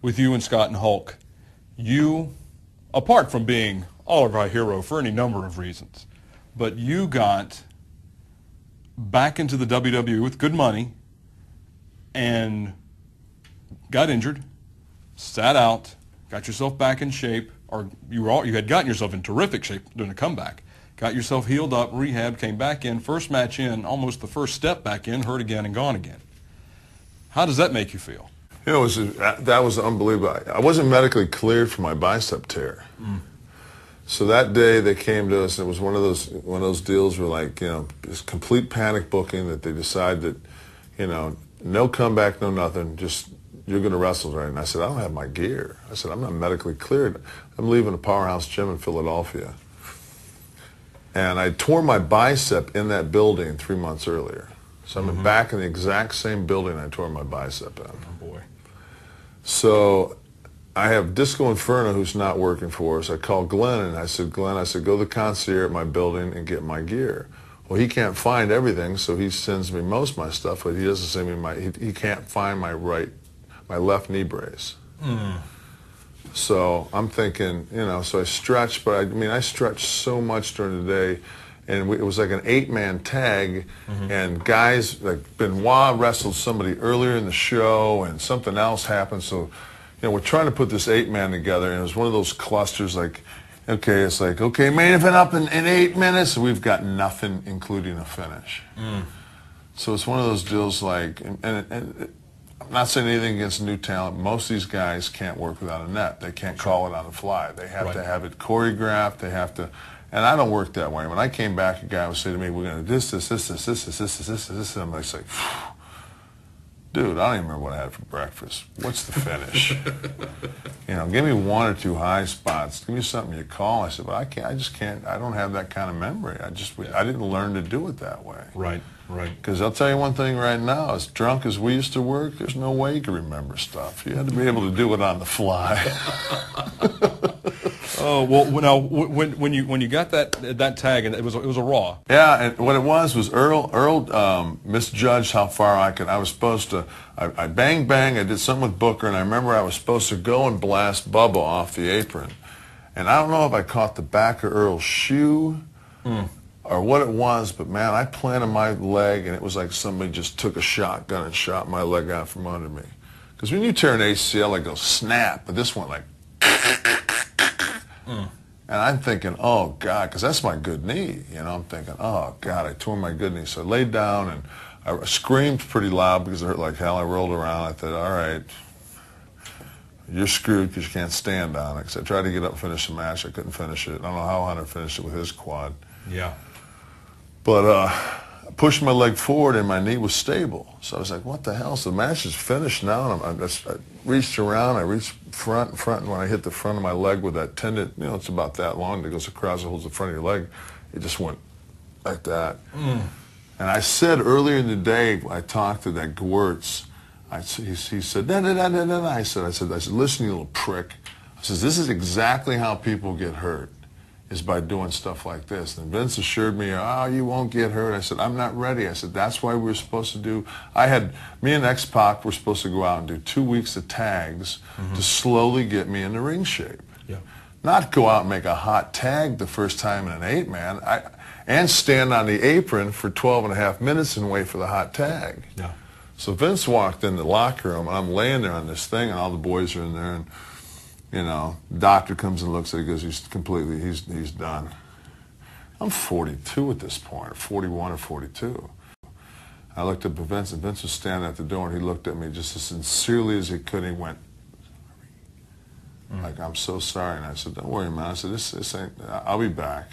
with you and Scott and Hulk. You, apart from being all of our hero for any number of reasons, but you got back into the WWE with good money and got injured, sat out, got yourself back in shape, or you had gotten yourself in terrific shape during the comeback, got yourself healed up, rehabbed, came back in, first match in, almost the first step back in, hurt again and gone again. How does that make you feel? You know, that was unbelievable. I wasn't medically cleared for my bicep tear. So that day they came to us, and it was one of those deals where, like, you know, it's complete panic booking that they decide that, you know, no comeback, no nothing, just you're going to wrestle tonight. And I said, I don't have my gear. I said, I'm not medically cleared. I'm leaving a powerhouse gym in Philadelphia. And I tore my bicep in that building 3 months earlier. So I'm back in the exact same building I tore my bicep in. Oh, boy. So I have Disco Inferno, who's not working for us. I called Glenn, and I said, Glenn, go to the concierge at my building and get my gear. Well, he can't find everything, so he sends me most of my stuff, but he doesn't send me he can't find my left knee brace. So I'm thinking, you know, so I stretched, but I mean, I stretched so much during the day, and it was like an 8-man tag, and guys like Benoit wrestled somebody earlier in the show, and something else happened. So, you know, we're trying to put this 8-man together, and it was one of those clusters like, okay, it's like, okay, main event up in 8 minutes, we've got nothing, including a finish. So it's one of those deals like, and I'm not saying anything against new talent. Most of these guys can't work without a net. They can't call it on the fly. They have to have it choreographed. They have to, and I don't work that way. When I came back, a guy would say to me, we're going to do this, this, this, this, this, this, this, this, and I'm just like, dude, I don't even remember what I had for breakfast. What's the finish? You know, give me one or two high spots. Give me something you call. I said, but I can't. I just can't. I don't have that kind of memory. I just, I didn't learn to do it that way. Right. Because I'll tell you one thing right now, as drunk as we used to work, there's no way you could remember stuff. You had to be able to do it on the fly. Oh, well, now when you got that tag, and it was a Raw. Yeah, and what it was Earl misjudged how far I could. I was supposed to. I I did something with Booker, and I remember I was supposed to go and blast Bubba off the apron, and I don't know if I caught the back of Earl's shoe. Or what it was, but man, I planted my leg, and it was like somebody just took a shotgun and shot my leg out from under me. Because when you tear an ACL, it goes snap, but this one like, and I'm thinking, oh God, because that's my good knee. You know, I'm thinking, oh God, I tore my good knee. So I laid down and I screamed pretty loud because it hurt like hell. I rolled around. I thought, all right, you're screwed because you can't stand on it. Because I tried to get up and finish the match. I couldn't finish it. I don't know how Hunter finished it with his quad. Yeah. But I pushed my leg forward and my knee was stable. So I was like, what the hell? So the match is finished now. And I reached around, I reached front, and when I hit the front of my leg with that tendon, you know, it's about that long that goes across and holds the front of your leg, it just went like that. And I said earlier in the day, I talked to that Gewirtz, he said, da-da-da-da-da-da. I said, listen, you little prick. I says, this is exactly how people get hurt. Is by doing stuff like this. And Vince assured me, oh, you won't get hurt. I said, I'm not ready. I said, that's why we were supposed to do, me and X-Pac were supposed to go out and do 2 weeks of tags to slowly get me into ring shape. Yeah. Not go out and make a hot tag the first time in an 8-man, and stand on the apron for 12 and a half minutes and wait for the hot tag. Yeah. So Vince walked in the locker room, and I'm laying there on this thing, and all the boys are in there, and you know, doctor comes and looks at it, he goes, he's done. I'm 42 at this point, or 41 or 42. I looked up at Vince, and Vince was standing at the door, and he looked at me just as sincerely as he could, and he went, sorry. Like, I'm so sorry. And I said, don't worry, man. I said, this ain't, I'll be back.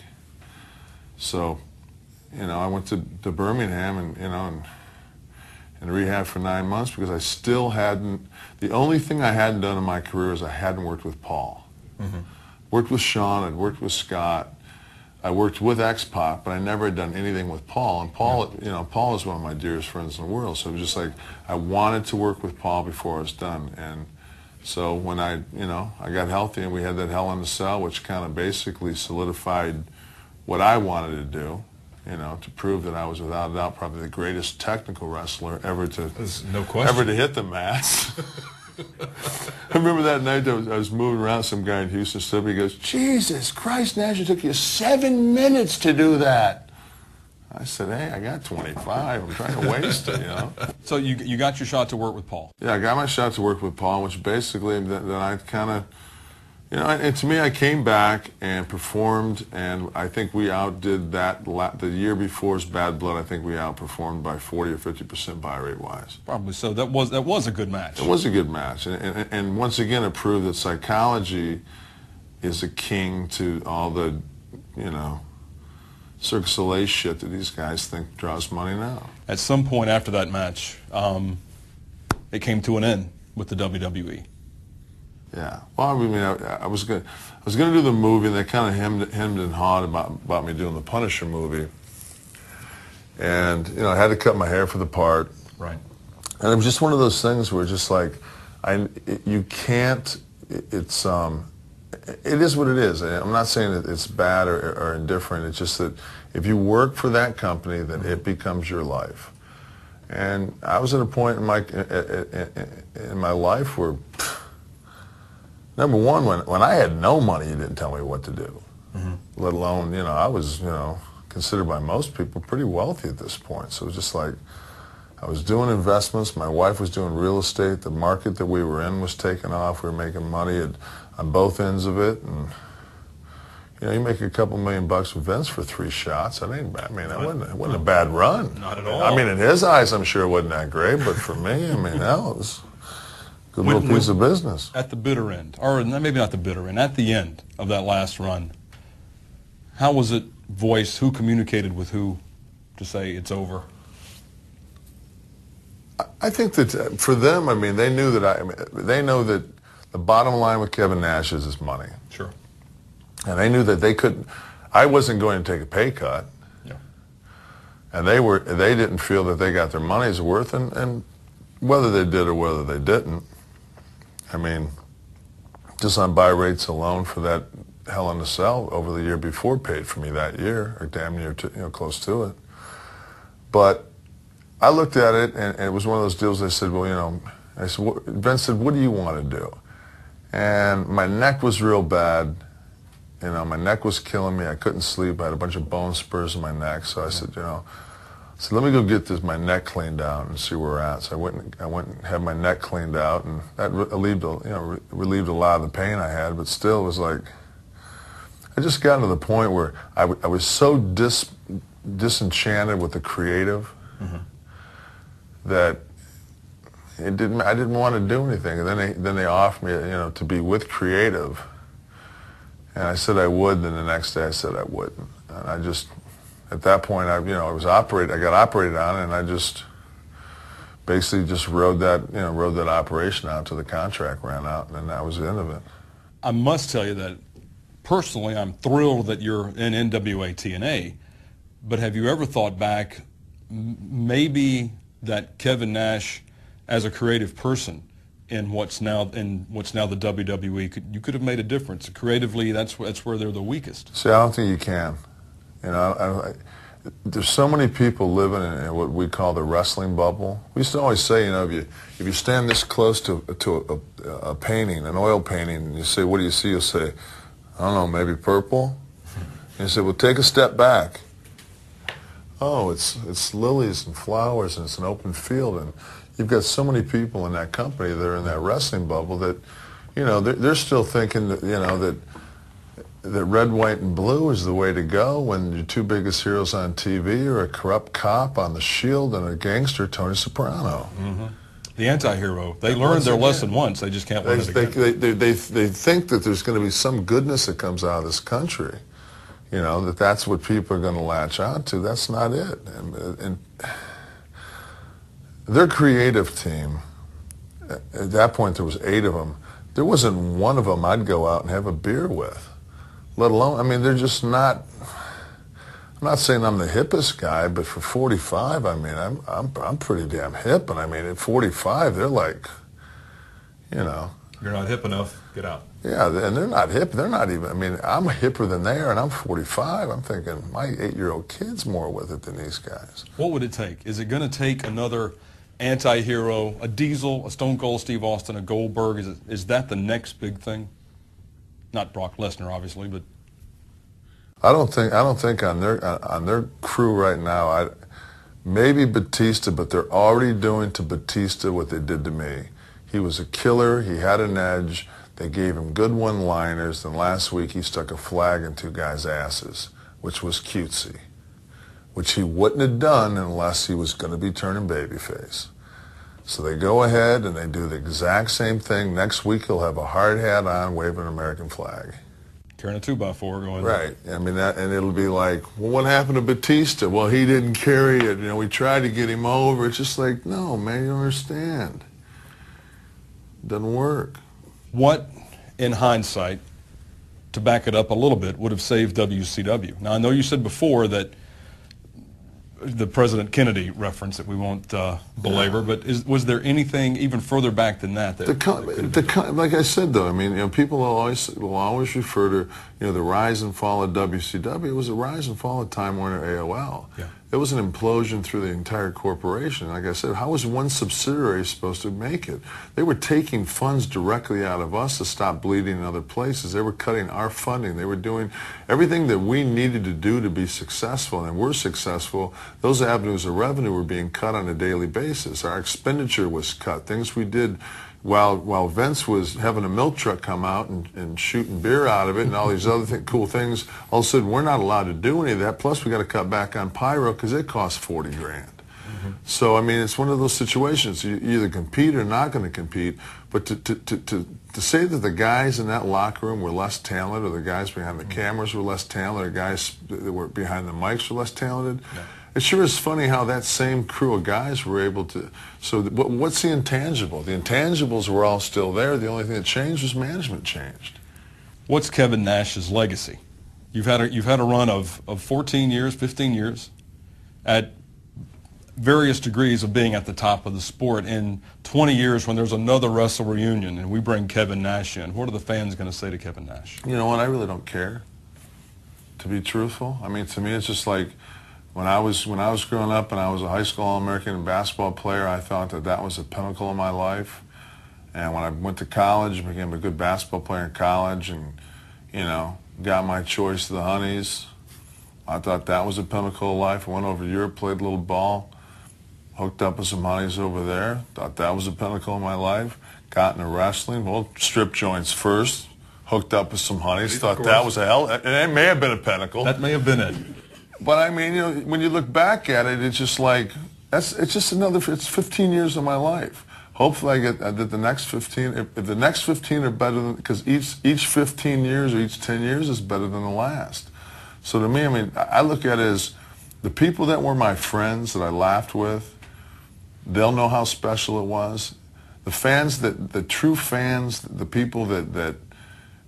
So, you know, I went to Birmingham, and, you know, and rehab for 9 months because I still hadn't, the only thing I hadn't done in my career is I hadn't worked with Paul. Worked with Shawn, I'd worked with Scott, I worked with X-Pac, but I never had done anything with Paul. And Paul, you know, Paul is one of my dearest friends in the world, so it was just like, I wanted to work with Paul before I was done. And so when I, you know, I got healthy and we had that Hell in a Cell, which kind of basically solidified what I wanted to do. You know, to prove that I was without a doubt probably the greatest technical wrestler ever to hit the mats. I remember that night I was moving around, some guy in Houston stood up, he goes, Jesus Christ, Nash, it took you 7 minutes to do that. I said, hey, I got 25. I'm trying to waste it, you know. So you got your shot to work with Paul. Yeah, I got my shot to work with Paul, which basically then I kind of, you know, and to me, I came back and performed, and I think we outdid that the year before's Bad Blood. I think we outperformed by 40% or 50% buy rate wise. Probably so. That was a good match. It was a good match, and once again, it proved that psychology is a king to all the, you know, Cirque du Soleil shit that these guys think draws money now. At some point after that match, it came to an end with the WWE. Yeah. Well, I mean, I was gonna do the movie, and they kind of hemmed and hawed about me doing the Punisher movie. And you know, I had to cut my hair for the part. Right. And it was just one of those things where just like, you can't. It is what it is. I'm not saying that it's bad or indifferent. It's just that if you work for that company, then it becomes your life. And I was at a point in my life where. Number one, when I had no money, you didn't tell me what to do, let alone, you know, I was, you know, considered by most people pretty wealthy at this point. So it was just like, I was doing investments, my wife was doing real estate, the market that we were in was taking off, we were making money on both ends of it, and you know, you make a couple $1,000,000 with Vince for 3 shots. It wasn't a bad run. Not at all. I mean, in his eyes, I'm sure it wasn't that great, but for me, I mean, that was a good little piece of business. At the bitter end, or maybe not the bitter end, at the end of that last run, how was it voiced? Who communicated with who to say it's over? I think that for them, I mean, they knew that they know that the bottom line with Kevin Nash is his money. Sure. And they knew that they couldn't, I wasn't going to take a pay cut. Yeah. And they didn't feel that they got their money's worth, and whether they did or whether they didn't, I mean, just on buy rates alone for that Hell in a Cell over the year before paid for me that year, or damn near to, you know, close to it. But I looked at it, and it was one of those deals. I said, well, you know, I said, Vince said, what do you want to do? And my neck was real bad. You know, my neck was killing me. I couldn't sleep. I had a bunch of bone spurs in my neck. So I said, you know, let me go get my neck cleaned out and see where we're at. So I went and had my neck cleaned out, and that relieved a lot of the pain I had. But still, it was like, I just got to the point where I was so disenchanted with the creative that it didn't. I didn't want to do anything. And then they offered me, you know, to be with creative. And I said I would, and then the next day I said I wouldn't. And I just, at that point, I got operated on, and I just basically just rode that operation out till the contract ran out, and then that was the end of it. I must tell you that personally, I'm thrilled that you're in NWA TNA, but have you ever thought back, maybe that Kevin Nash, as a creative person, in what's now the WWE, you could have made a difference creatively? That's where they're the weakest. See, I don't think you can. You know, there's so many people living in what we call the wrestling bubble. We used to always say, you know, if you stand this close to a painting, an oil painting, and you say, what do you see? You'll say, I don't know, maybe purple. And you say, well, take a step back. Oh, it's lilies and flowers, and it's an open field, and you've got so many people in that company that are in that wrestling bubble that, you know, they're still thinking that, you know, that red, white, and blue is the way to go when your two biggest heroes on TV are a corrupt cop on The Shield and a gangster, Tony Soprano. Mm-hmm. The anti-hero. They learned their lesson once. They just can't learn it again. They think that there's going to be some goodness that comes out of this country. You know, that's what people are going to latch on to. That's not it. And their creative team, at that point there was 8 of them. There wasn't one of them I'd go out and have a beer with, let alone, I mean, they're just not, I'm not saying I'm the hippest guy, but for 45, I mean, I'm pretty damn hip, and I mean, at 45, they're like, you know. You're not hip enough, get out. Yeah, and they're not hip, they're not even, I mean, I'm hipper than they are, and I'm 45. I'm thinking, my 8-year-old kid's more with it than these guys. What would it take? Is it going to take another anti-hero, a Diesel, a Stone Cold Steve Austin, a Goldberg? Is that the next big thing? Not Brock Lesnar, obviously, but I don't think on their crew right now. Maybe Batista, but they're already doing to Batista what they did to me. He was a killer. He had an edge. They gave him good one-liners. Then last week he stuck a flag in 2 guys' asses, which was cutesy, which he wouldn't have done unless he was going to be turning babyface. So they go ahead and they do the exact same thing. Next week he'll have a hard hat on, waving an American flag. Carrying a 2x4 going. Right. I mean, and it'll be like, well, what happened to Batista? Well, he didn't carry it. You know, we tried to get him over. It's just like, no, man, you don't understand. It doesn't work. What, in hindsight, to back it up a little bit, would have saved WCW? Now, I know you said before that the President Kennedy reference that we won't belabor, but was there anything even further back than that? Like I said, though, I mean, you know, people will always refer to, you know, the rise and fall of WCW. It was a rise and fall of Time Warner AOL. Yeah. It was an implosion through the entire corporation. Like I said, how was one subsidiary supposed to make it? They were taking funds directly out of us to stop bleeding in other places. They were cutting our funding. They were doing everything that we needed to do to be successful, and we're successful. Those avenues of revenue were being cut on a daily basis. Our expenditure was cut. Things we did while Vince was having a milk truck come out and shooting beer out of it and all these other cool things, all of a sudden we're not allowed to do any of that. Plus, we got to cut back on pyro because it costs $40 grand. So, I mean, it's one of those situations. You either compete or not going to compete. But to say that the guys in that locker room were less talented, or the guys behind the cameras were less talented, or the guys that were behind the mics were less talented, it sure is funny how that same crew of guys were able to. So what's the intangible? The intangibles were all still there. The only thing that changed was management changed. What's Kevin Nash's legacy? You've had a run of 14 years, 15 years, at various degrees of being at the top of the sport. In 20 years, when there's another wrestle reunion and we bring Kevin Nash in, what are the fans going to say to Kevin Nash? You know what? I really don't care, to be truthful. I mean, to me, it's just like, When I was growing up and I was a high school All-American basketball player, I thought that that was the pinnacle of my life. And when I went to college, I became a good basketball player in college and, you know, got my choice of the Honeys. I thought that was the pinnacle of life. I went over to Europe, played a little ball, hooked up with some Honeys over there. Thought that was the pinnacle of my life. Got into wrestling, well, strip joints first, hooked up with some Honeys. Thought that was a hell, it may have been a pinnacle. That may have been it. But I mean, you know, when you look back at it, it's just like, it's just another, it's 15 years of my life. Hopefully I get that the next 15, if the next 15 are better than, because each 15 years or each 10 years is better than the last. So to me, I mean, I look at it as the people that were my friends that I laughed with, they'll know how special it was. The fans, the true fans, the people that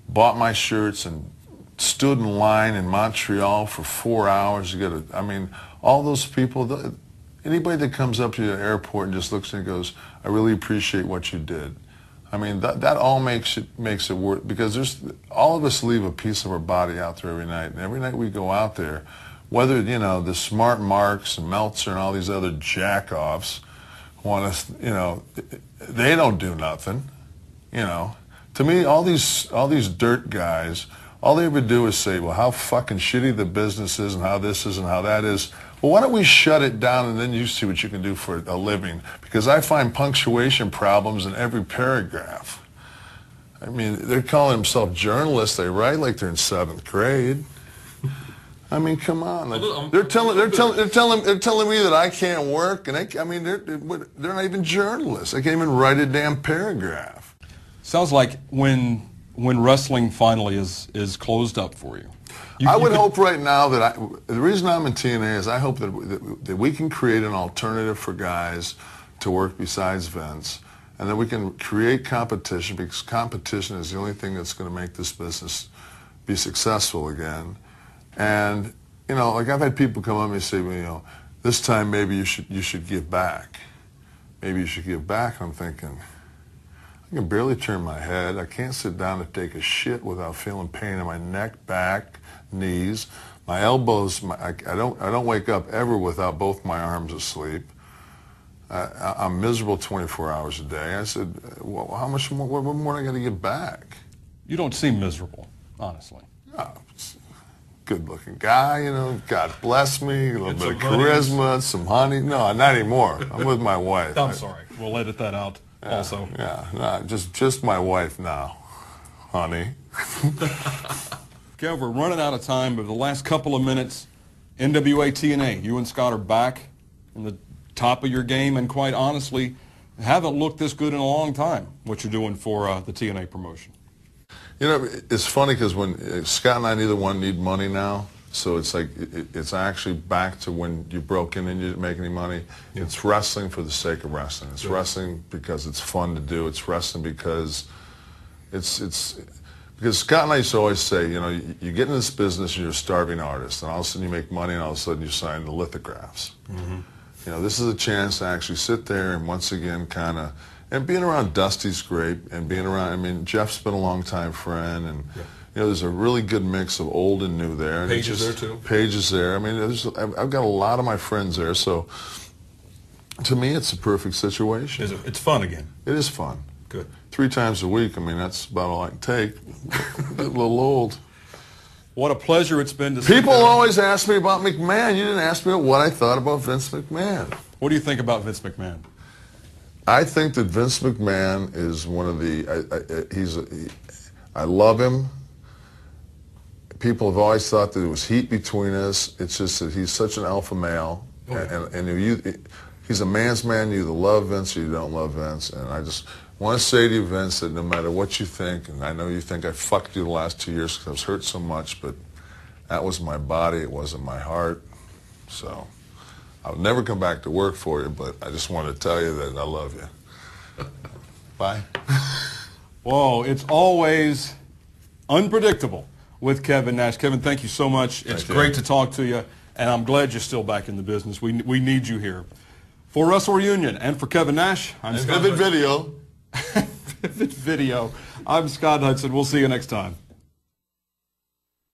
bought my shirts and stood in line in Montreal for 4 hours to get a, I mean, all those people, anybody that comes up to the airport and just looks and goes, I really appreciate what you did. I mean, that all makes it worth, because there's, all of us leave a piece of our body out there every night, and every night we go out there, whether, you know, the smart marks and Meltzer and all these other jack-offs want us, you know, they don't do nothing, you know. To me, all these dirt guys, all they ever do is say, well, how fucking shitty the business is and how this is and how that is. Well, why don't we shut it down and then you see what you can do for a living? Because I find punctuation problems in every paragraph. I mean, they're calling themselves journalists. They write like they're in 7th grade. I mean, come on. They're telling me that I can't work, and I mean, they're not even journalists. They can't even write a damn paragraph. Sounds like when wrestling finally is closed up for you. I would hope right now that the reason I'm in TNA is I hope that we can create an alternative for guys to work besides Vince, and that we can create competition, because competition is the only thing that's going to make this business be successful again. And, you know, like I've had people come up and say, well, you know, this time maybe you should give back. Maybe you should give back. I'm thinking, I can barely turn my head. I can't sit down to take a shit without feeling pain in my neck, back, knees, my elbows. I don't wake up ever without both my arms asleep. I'm miserable 24 hours a day. I said, well, how much more? What more am I going to get back? You don't seem miserable, honestly. No, good-looking guy, you know. God bless me. A little bit of charisma, some honey. No, not anymore. I'm with my wife. I'm sorry. We'll edit that out. Yeah, also, yeah, no, just my wife now, honey. Okay, we're running out of time, but the last couple of minutes, NWA TNA, you and Scott are back in the top of your game, and quite honestly, haven't looked this good in a long time. What you're doing for the TNA promotion? You know, it's funny because when Scott and I, neither one need money now, so it's like it's actually back to when you broke in and you didn't make any money. Yeah. It's wrestling for the sake of wrestling. It's wrestling because it's fun to do. It's wrestling because it's Because Scott and I used to always say, you know, you get in this business and you're a starving artist, and all of a sudden you make money, and all of a sudden you sign the lithographs. Mm-hmm. You know, this is a chance to actually sit there and once again kind of, and being around Dusty's great, and being around, I mean, Jeff's been a longtime friend, and, yeah. You know, there's a really good mix of old and new there. And Page is there, too. Page is there. I mean, I've got a lot of my friends there, so to me it's the perfect situation. It's fun again. It is fun. Good. 3 times a week, I mean, that's about all I can take. A little old. What a pleasure it's been to see. People always ask me about McMahon. You didn't ask me what I thought about Vince McMahon. What do you think about Vince McMahon? I think that Vince McMahon is one of the... I love him. People have always thought that it was heat between us. It's just that he's such an alpha male. Oh, yeah. He's a man's man. You either love Vince or you don't love Vince. And I just... I want to say to you, Vince, that no matter what you think, and I know you think I fucked you the last 2 years because I was hurt so much, but that was my body, it wasn't my heart. So I'll never come back to work for you, but I just wanted to tell you that I love you. Bye. Whoa, it's always unpredictable with Kevin Nash. Kevin, thank you so much. It's great to talk to you, and I'm glad you're still back in the business. We need you here. For Wrestle Reunion and for Kevin Nash, I'm Scott Hudson. Vivid Video. I'm Scott Hudson. We'll see you next time.